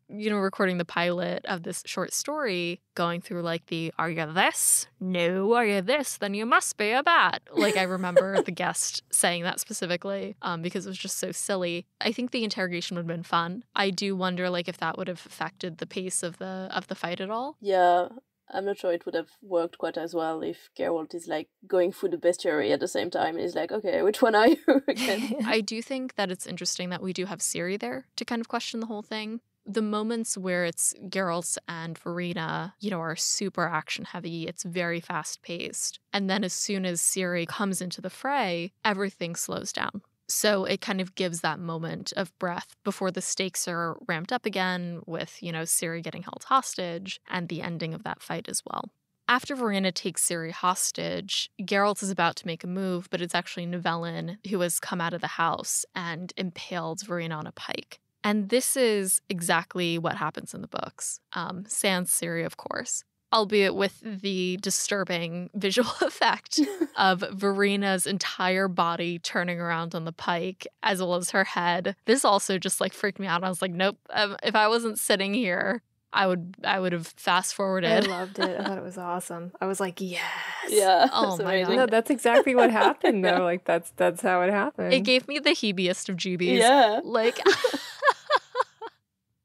you know, recording the pilot of this short story, going through like the, are you this? No, are you this? Then you must be a bat. Like, I remember the guest saying that specifically because it was just so silly. I think the interrogation would have been fun. I do wonder, like, if that would have affected the pace of the fight at all. Yeah. I'm not sure it would have worked quite as well if Geralt is, like, going through the bestiary at the same time and he's like, okay, which one are you again? I do think that it's interesting that we do have Ciri there to kind of question the whole thing. The moments where it's Geralt and Verena, you know, are super action-heavy. It's very fast-paced. And then as soon as Ciri comes into the fray, everything slows down. So it kind of gives that moment of breath before the stakes are ramped up again with, you know, Ciri getting held hostage and the ending of that fight as well. After Verena takes Ciri hostage, Geralt is about to make a move, but it's actually Nivellen who has come out of the house and impaled Verena on a pike. And this is exactly what happens in the books. Sans Ciri, of course. Albeit with the disturbing visual effect of Verena's entire body turning around on the pike, as well as her head. This also just, like, freaked me out. I was like, nope, if I wasn't sitting here, I would have fast-forwarded. I loved it. I thought it was awesome. I was like, yes. Yeah. Oh, my God. No, that's exactly what happened, though. Like, that's how it happened. It gave me the heebiest of jeebies. Yeah. Like...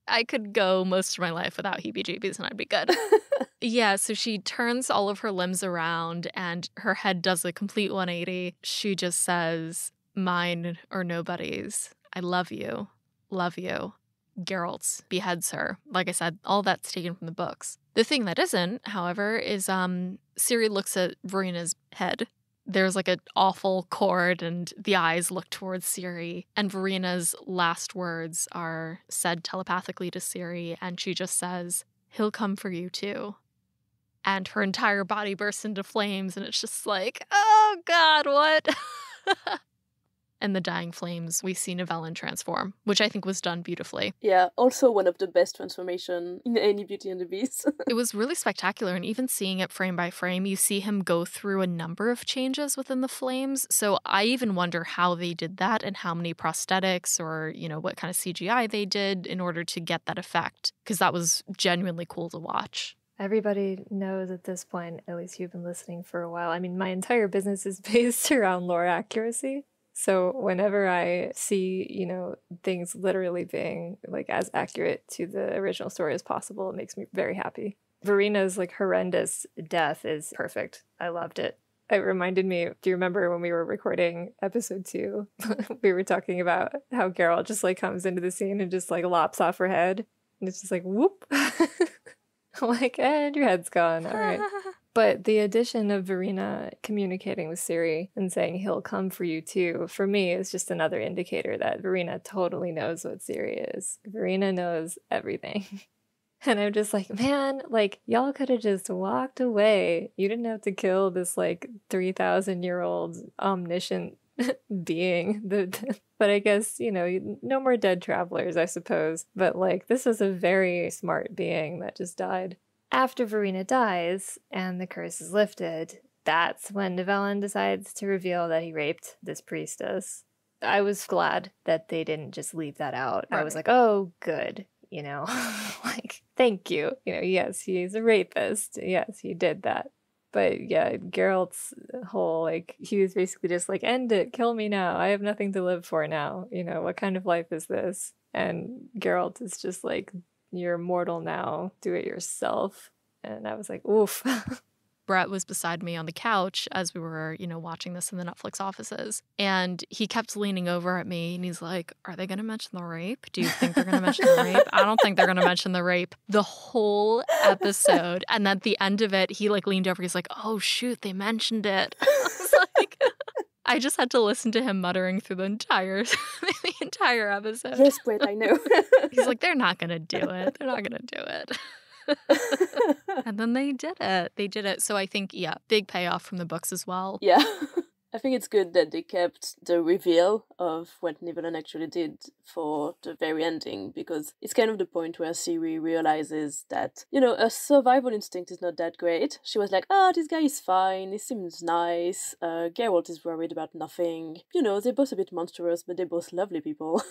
I could go most of my life without heebie-jeebies and I'd be good. Yeah, so she turns all of her limbs around and her head does a complete 180. She just says, mine or nobody's. I love you. Love you. Geralt beheads her. Like I said, all that's taken from the books. The thing that isn't, however, is Ciri looks at Verena's head. There's like an awful chord and the eyes look towards Ciri. And Verena's last words are said telepathically to Ciri. And she just says, he'll come for you too. And her entire body bursts into flames. And it's just like, oh God, what? And the dying flames, we see Nivellen transform, which I think was done beautifully. Yeah, also one of the best transformations in any Beauty and the Beast. It was really spectacular, and even seeing it frame by frame, you see him go through a number of changes within the flames. So I even wonder how they did that and how many prosthetics or, you know, what kind of CGI they did in order to get that effect, because that was genuinely cool to watch. Everybody knows at this point, at least you've been listening for a while, I mean, my entire business is based around lore accuracy. So whenever I see, you know, things literally being, like, as accurate to the original story as possible, it makes me very happy. Verena's, like, horrendous death is perfect. I loved it. It reminded me, do you remember when we were recording episode 2? We were talking about how Geralt just, like, comes into the scene and just, like, lops off her head. And it's just like, whoop. Like, and your head's gone. All right. But the addition of Verena communicating with Ciri and saying he'll come for you too, for me, is just another indicator that Verena totally knows what Ciri is. Verena knows everything. And I'm just like, man, like, y'all could have just walked away. You didn't have to kill this, like, 3,000-year-old omniscient being. But I guess, you know, no more dead travelers, I suppose. But, like, this is a very smart being that just died. After Verena dies and the curse is lifted, that's when Nivellen decides to reveal that he raped this priestess. I was glad that they didn't just leave that out. Right. I was like, oh, good, you know, like, thank you. You know, yes, he's a rapist. Yes, he did that. But yeah, Geralt's whole, like, he was basically just like, end it, kill me now. I have nothing to live for now. You know, what kind of life is this? And Geralt is just like, you're mortal now, do it yourself. And I was like, oof. Brett was beside me on the couch as we were, you know, watching this in the Netflix offices. And he kept leaning over at me and he's like, are they going to mention the rape? Do you think they're going to mention the rape? I don't think they're going to mention the rape the whole episode. And at the end of it, he like leaned over. He's like, oh, shoot, they mentioned it. I was like, I just had to listen to him muttering through the entire episode. Yes, Brett, I know. He's like, they're not going to do it. They're not going to do it. And then they did it. They did it. So I think, yeah, big payoff from the books as well. Yeah. I think it's good that they kept the reveal of what Nivellen actually did for the very ending, because it's kind of the point where Ciri realizes that, you know, her survival instinct is not that great. She was like, oh, this guy is fine. He seems nice. Geralt is worried about nothing. You know, they're both a bit monstrous, but they're both lovely people.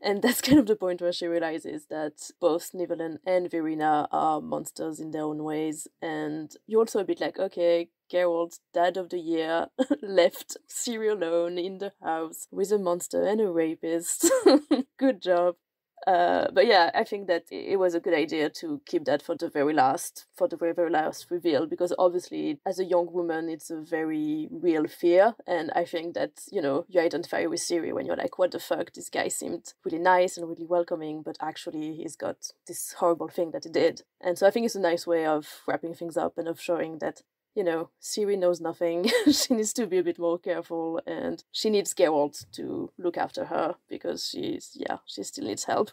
And that's kind of the point where she realizes that both Nivellen and Verena are monsters in their own ways. And you're also a bit like, okay, Geralt's dad of the year left Ciri alone in the house with a monster and a rapist. Good job. But yeah, I think that it was a good idea to keep that for the very last, reveal, because obviously as a young woman, it's a very real fear. And I think that, you know, you identify with Ciri when you're like, what the fuck? This guy seemed really nice and really welcoming, but actually he's got this horrible thing that he did. And so I think it's a nice way of wrapping things up and of showing that, you know, Ciri knows nothing. She needs to be a bit more careful, and she needs Geralt to look after her because she still needs help.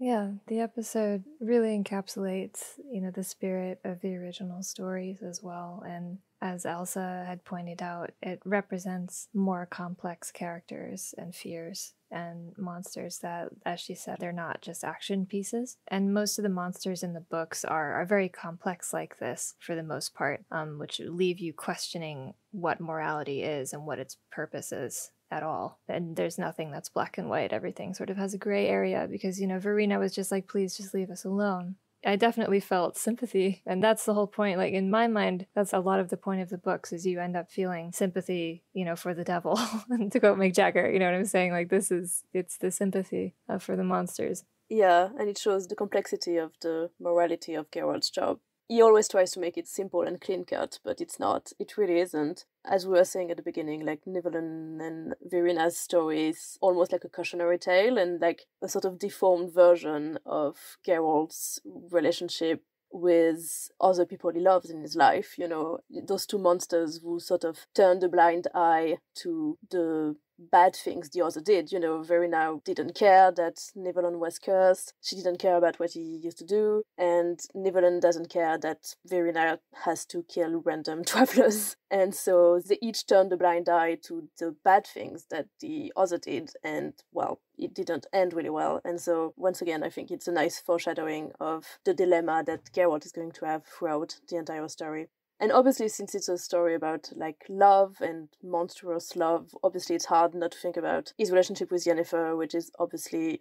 Yeah, the episode really encapsulates, you know, the spirit of the original stories as well. And as Elsa had pointed out, it represents more complex characters and fears and monsters that, as she said, they're not just action pieces. And most of the monsters in the books are very complex like this for the most part, which leave you questioning what morality is and what its purpose is at all. And there's nothing that's black and white. Everything sort of has a gray area because, you know, Verena was just like, please just leave us alone. I definitely felt sympathy, and that's the whole point. Like, in my mind, that's a lot of the point of the books, is you end up feeling sympathy, you know, for the devil, and to quote Mick Jagger, you know what I'm saying? Like, it's the sympathy for the monsters. Yeah, and it shows the complexity of the morality of Geralt's job. He always tries to make it simple and clean-cut, but it's not. It really isn't. As we were saying at the beginning, like, Nivellen and Verena's story is almost like a cautionary tale and, like, a sort of deformed version of Geralt's relationship with other people he loves in his life. You know, those two monsters who sort of turn the blind eye to the bad things the other did. You know, Verena didn't care that Nivellen was cursed. She didn't care about what he used to do. And Nivellen doesn't care that Verena has to kill random travelers. And so they each turned a blind eye to the bad things that the other did. And, well, it didn't end really well. And so, once again, I think it's a nice foreshadowing of the dilemma that Geralt is going to have throughout the entire story. And obviously, since it's a story about, like, love and monstrous love, obviously it's hard not to think about his relationship with Yennefer, which is obviously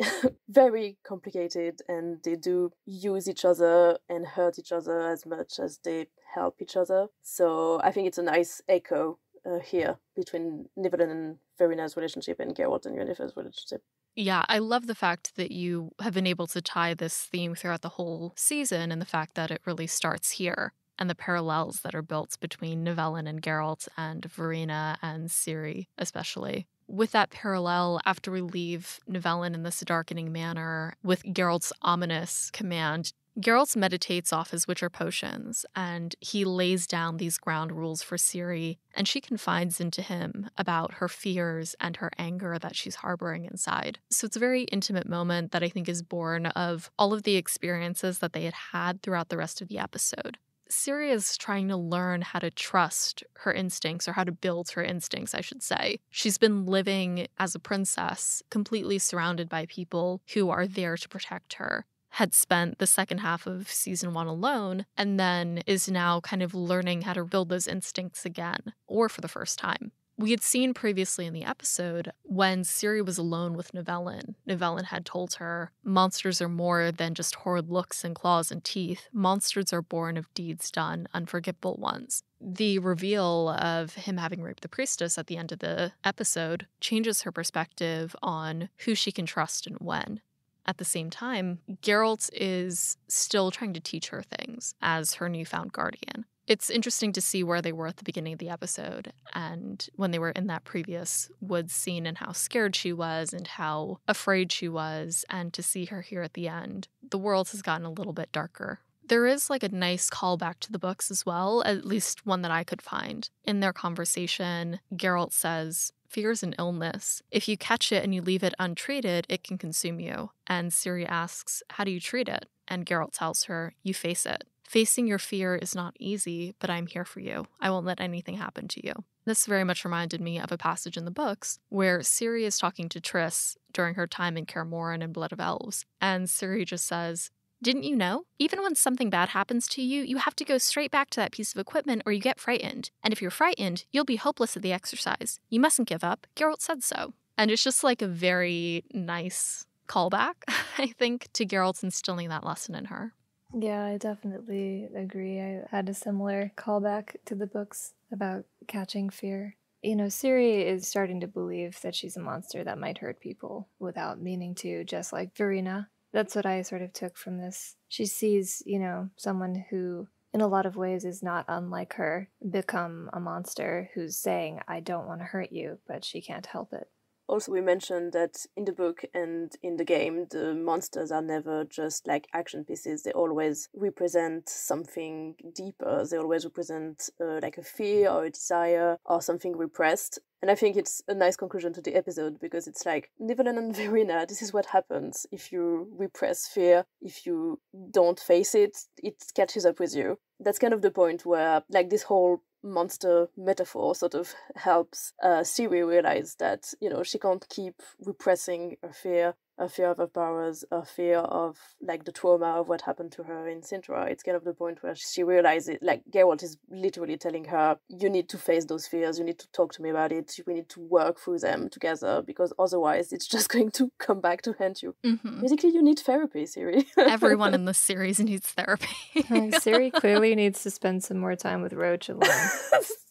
very complicated, and they do use each other and hurt each other as much as they help each other. So I think it's a nice echo here between Nivellen and Verena's relationship and Geralt and Yennefer's relationship. Yeah, I love the fact that you have been able to tie this theme throughout the whole season, and the fact that it really starts here, and the parallels that are built between Nivellen and Geralt and Verena and Ciri especially. With that parallel, after we leave Nivellen in this darkening manor with Geralt's ominous command, Geralt meditates off his Witcher potions, and he lays down these ground rules for Ciri, and she confides into him about her fears and her anger that she's harboring inside. So it's a very intimate moment that I think is born of all of the experiences that they had had throughout the rest of the episode. Ciri is trying to learn how to trust her instincts, or how to build her instincts, I should say. She's been living as a princess, completely surrounded by people who are there to protect her, had spent the second half of season one alone, and then is now kind of learning how to build those instincts again, or for the first time. We had seen previously in the episode, when Ciri was alone with Nivellen, Nivellen had told her, monsters are more than just horrid looks and claws and teeth. Monsters are born of deeds done, unforgivable ones. The reveal of him having raped the priestess at the end of the episode changes her perspective on who she can trust and when. At the same time, Geralt is still trying to teach her things as her newfound guardian. It's interesting to see where they were at the beginning of the episode and when they were in that previous woods scene and how scared she was and how afraid she was, and to see her here at the end. The world has gotten a little bit darker. There is like a nice callback to the books as well, at least one that I could find. In their conversation, Geralt says, "Fear's an illness. If you catch it and you leave it untreated, it can consume you." And Ciri asks, "How do you treat it?" And Geralt tells her, "You face it. Facing your fear is not easy, but I'm here for you. I won't let anything happen to you." This very much reminded me of a passage in the books where Ciri is talking to Triss during her time in Kaer Morhen and Blood of Elves. And Ciri just says, "Didn't you know? Even when something bad happens to you, you have to go straight back to that piece of equipment or you get frightened. And if you're frightened, you'll be hopeless at the exercise. You mustn't give up. Geralt said so." And it's just like a very nice callback, I think, to Geralt instilling that lesson in her. Yeah, I definitely agree. I had a similar callback to the books about catching fear. You know, Ciri is starting to believe that she's a monster that might hurt people without meaning to, just like Verena. That's what I sort of took from this. She sees, you know, someone who in a lot of ways is not unlike her become a monster who's saying, "I don't want to hurt you," but she can't help it. Also, we mentioned that in the book and in the game, the monsters are never just like action pieces. They always represent something deeper. They always represent like a fear or a desire or something repressed. And I think it's a nice conclusion to the episode because it's like, Nivellen and Verena, this is what happens if you repress fear, if you don't face it, it catches up with you. That's kind of the point where like this whole monster metaphor sort of helps Ciri realize that, you know, she can't keep repressing her fear of her powers, her fear of like the trauma of what happened to her in Cintra. It's kind of the point where she realizes, like, Geralt is literally telling her, you need to face those fears, you need to talk to me about it, we need to work through them together because otherwise it's just going to come back to haunt you. Mm-hmm. Basically, you need therapy, Ciri. Everyone in this series needs therapy. Ciri clearly needs to spend some more time with Roach alone.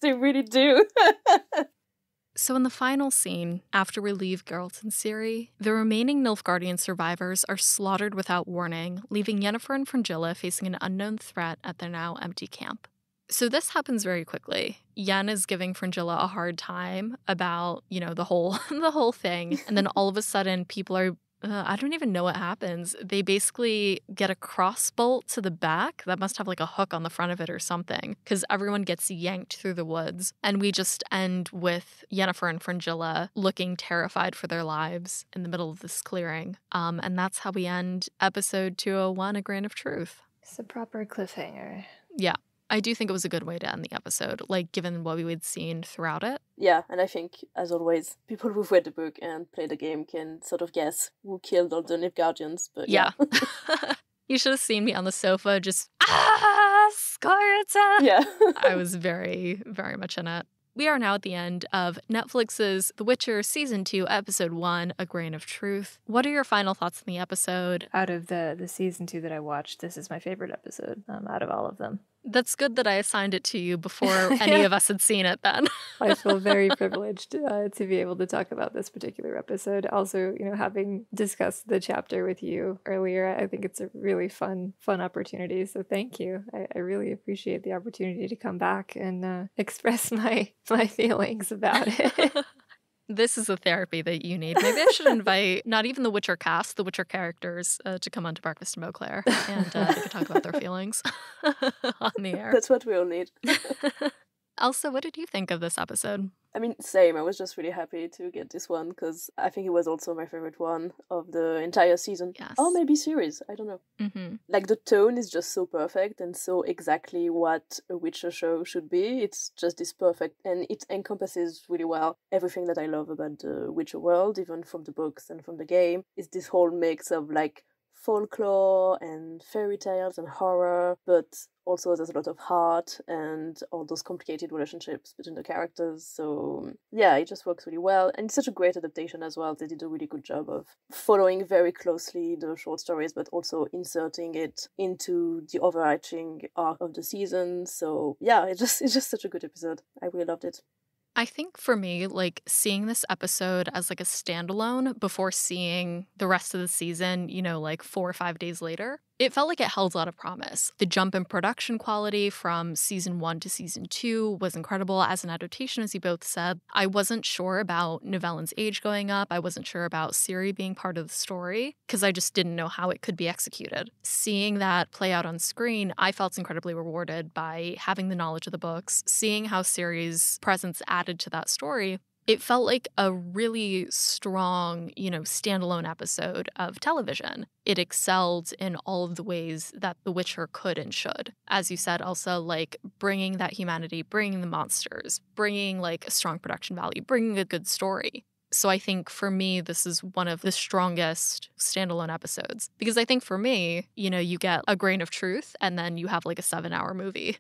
They really do. So in the final scene, after we leave Geralt and Ciri, the remaining Nilfgaardian survivors are slaughtered without warning, leaving Yennefer and Fringilla facing an unknown threat at their now empty camp. So this happens very quickly. Yen is giving Fringilla a hard time about, you know, the whole thing. And then all of a sudden, people are I don't even know what happens. They basically get a crossbolt to the back. That must have like a hook on the front of it or something, because everyone gets yanked through the woods. And we just end with Yennefer and Fringilla looking terrified for their lives in the middle of this clearing. And that's how we end episode 201, A Grain of Truth. It's a proper cliffhanger. Yeah. I do think it was a good way to end the episode, like, given what we had seen throughout it. Yeah, and I think, as always, people who've read the book and played the game can sort of guess who killed all the Nilfgaardians, but yeah. You should have seen me on the sofa just, Scorta! Yeah. I was very, very much in it. We are now at the end of Netflix's The Witcher Season 2, Episode 1, A Grain of Truth. What are your final thoughts on the episode? Out of the Season 2 that I watched, this is my favorite episode out of all of them. That's good that I assigned it to you before any of us had seen it then. I feel very privileged to be able to talk about this particular episode. Also, you know, having discussed the chapter with you earlier, I think it's a really fun opportunity. So thank you. I really appreciate the opportunity to come back and express my feelings about it. This is the therapy that you need. Maybe I should invite not even the Witcher cast, the Witcher characters, to come onto Breakfast in Beauclair, and they could talk about their feelings on the air. That's what we all need. Elsa, what did you think of this episode? I mean, same. I was just really happy to get this one because I think it was also my favorite one of the entire season. Yes. Or maybe series. I don't know. Mm-hmm. Like, the tone is just so perfect and so exactly what a Witcher show should be. It's just this perfect, and it encompasses really well everything that I love about the Witcher world, even from the books and from the game. It's this whole mix of, like, folklore and fairy tales and horror, but also there's a lot of heart and all those complicated relationships between the characters. So yeah, it just works really well. And it's such a great adaptation as well. They did a really good job of following very closely the short stories, but also inserting it into the overarching arc of the season. So yeah, it's just such a good episode. I really loved it. I think for me, like, seeing this episode as like a standalone before seeing the rest of the season, you know, like 4 or 5 days later, It felt like it held a lot of promise. The jump in production quality from season 1 to season 2 was incredible as an adaptation, as you both said. I wasn't sure about Nivellen's age going up. I wasn't sure about Ciri being part of the story because I just didn't know how it could be executed. Seeing that play out on screen, I felt incredibly rewarded by having the knowledge of the books, seeing how Ciri's presence added to that story. It felt like a really strong, standalone episode of television. It excelled in all of the ways that The Witcher could and should. As you said, also, bringing that humanity, bringing the monsters, bringing, a strong production value, bringing a good story. So I think for me, this is one of the strongest standalone episodes. Because I think for me, you get a grain of truth and then you have, a 7-hour movie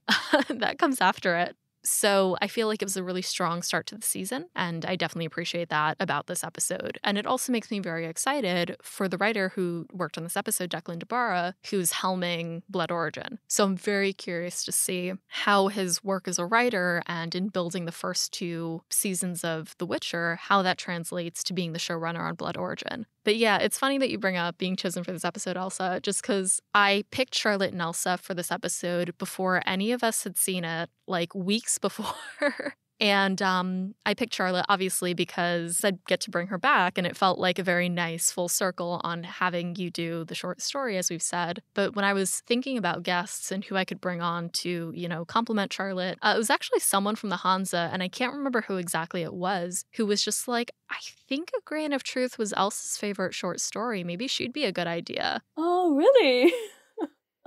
that comes after it. So I feel like it was a really strong start to the season, and I definitely appreciate that about this episode. And it also makes me very excited for the writer who worked on this episode, Declan DeBarra, who's helming Blood Origin. So I'm very curious to see how his work as a writer and in building the first 2 seasons of The Witcher, how that translates to being the showrunner on Blood Origin. But yeah, it's funny that you bring up being chosen for this episode, Elsa, just because I picked Charlotte and Elsa for this episode before any of us had seen it, weeks before. And I picked Charlotte, obviously, because I'd get to bring her back, and it felt like a very nice full circle on having you do the short story, as we've said. But when I was thinking about guests and who I could bring on to, compliment Charlotte, it was actually someone from the Hansa, and I can't remember who exactly it was, who was just like, I think A Grain of Truth was Elsa's favorite short story. Maybe she'd be a good idea. Oh, really?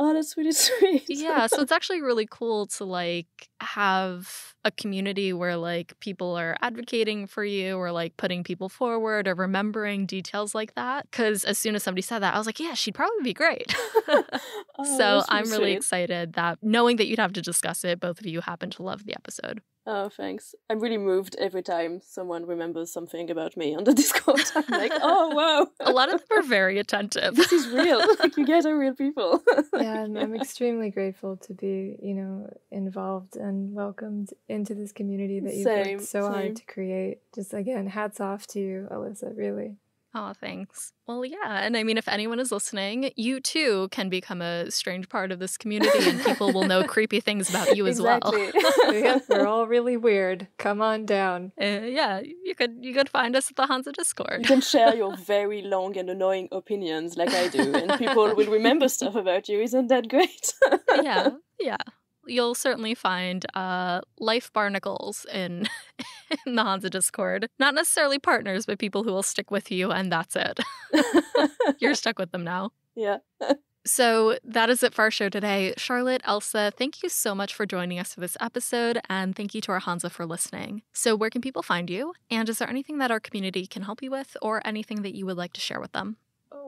Oh, that's really sweet. Yeah, so it's actually really cool to, have a community where, people are advocating for you or, putting people forward or remembering details like that. Because as soon as somebody said that, I was like, yeah, she'd probably be great. So I'm really excited that knowing that you'd have to discuss it, both of you happen to love the episode. Oh, thanks. I'm really moved every time someone remembers something about me on the Discord. I'm like, oh, wow. A lot of them are very attentive. This is real. You guys are real people. Yeah, and I'm extremely grateful to be, involved and welcomed into this community that you've worked so hard to create. Just, again, hats off to you, Alyssa, really. Oh, thanks. Well, yeah. And I mean, if anyone is listening, you too can become a strange part of this community and people will know creepy things about you as well. Yeah, we're all really weird. Come on down. Yeah, you could find us at the Hansa Discord. You can share your very long and annoying opinions like I do, and people will remember stuff about you. Isn't that great? Yeah. You'll certainly find life barnacles in the Hansa Discord. Not necessarily partners, but people who will stick with you, and that's it. You're stuck with them now. Yeah. So that is it for our show today. Charlotte, Elsa, thank you so much for joining us for this episode, and thank you to our Hansa for listening. So where can people find you? And is there anything that our community can help you with or anything that you would like to share with them?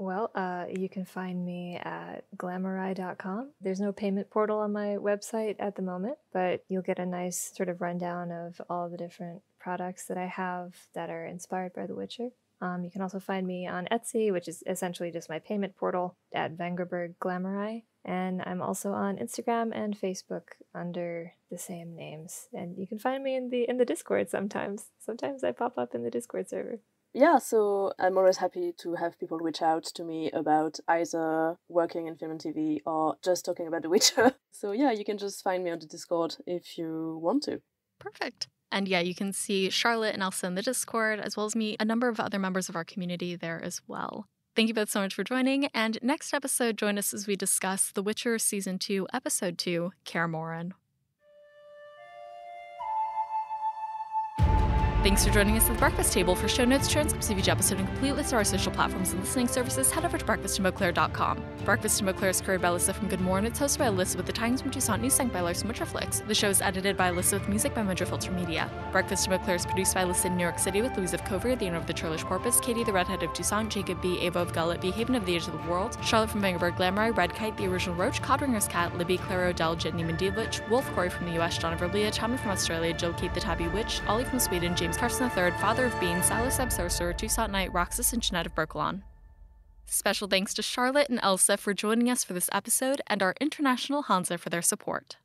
Well, you can find me at glamarye.com. There's no payment portal on my website at the moment, but you'll get a nice sort of rundown of all the different products that I have that are inspired by The Witcher. You can also find me on Etsy, which is essentially just my payment portal, at Vengerberg Glamarye. And I'm also on Instagram and Facebook under the same names. And you can find me in the Discord sometimes. Sometimes I pop up in the Discord server. Yeah, so I'm always happy to have people reach out to me about either working in film and TV or just talking about The Witcher. So yeah, you can just find me on the Discord if you want to. Perfect. And yeah, you can see Charlotte and Elsa in the Discord, as well as me, a number of other members of our community there as well. Thank you both so much for joining. And next episode, join us as we discuss The Witcher Season 2, Episode 2, Kaer Morhen. Thanks for joining us at The Breakfast Table. For show notes, transcripts of each episode, and complete lists of our social platforms and listening services, head over to breakfastinbeauclair.com. Breakfast in Beauclair is created by Alyssa from GoodMorhen. It's hosted by Alyssa with the Times from Toussaint, News Tank by Lauren WitcherFlix. The show is edited by Alyssa with music by Major Filter Media. Breakfast in Beauclair is produced by Alyssa in New York City with Louise of Kovir, the owner of the Churlish Porpoise, Katie, the Redhead of Toussaint, Jacob B., Ava of Gullet, B. Haven of the Age of the World, Charlotte from Vengerberg Glamarye, Red Kite, the original Roach, Codringer's Cat, Libby, Clara O'Dell, Jenny Mandevich, Wolf Corey from the US, John of Rivia, Tommy from Australia, Jill Kate the Tabby Witch, Ollie from Sweden, James Carson III, Father of Beans, Silas Absorcer, Toussaint Knight, Roxas, and Jeanette of Brokilon. Special thanks to Charlotte and Elsa for joining us for this episode and our international Hansa for their support.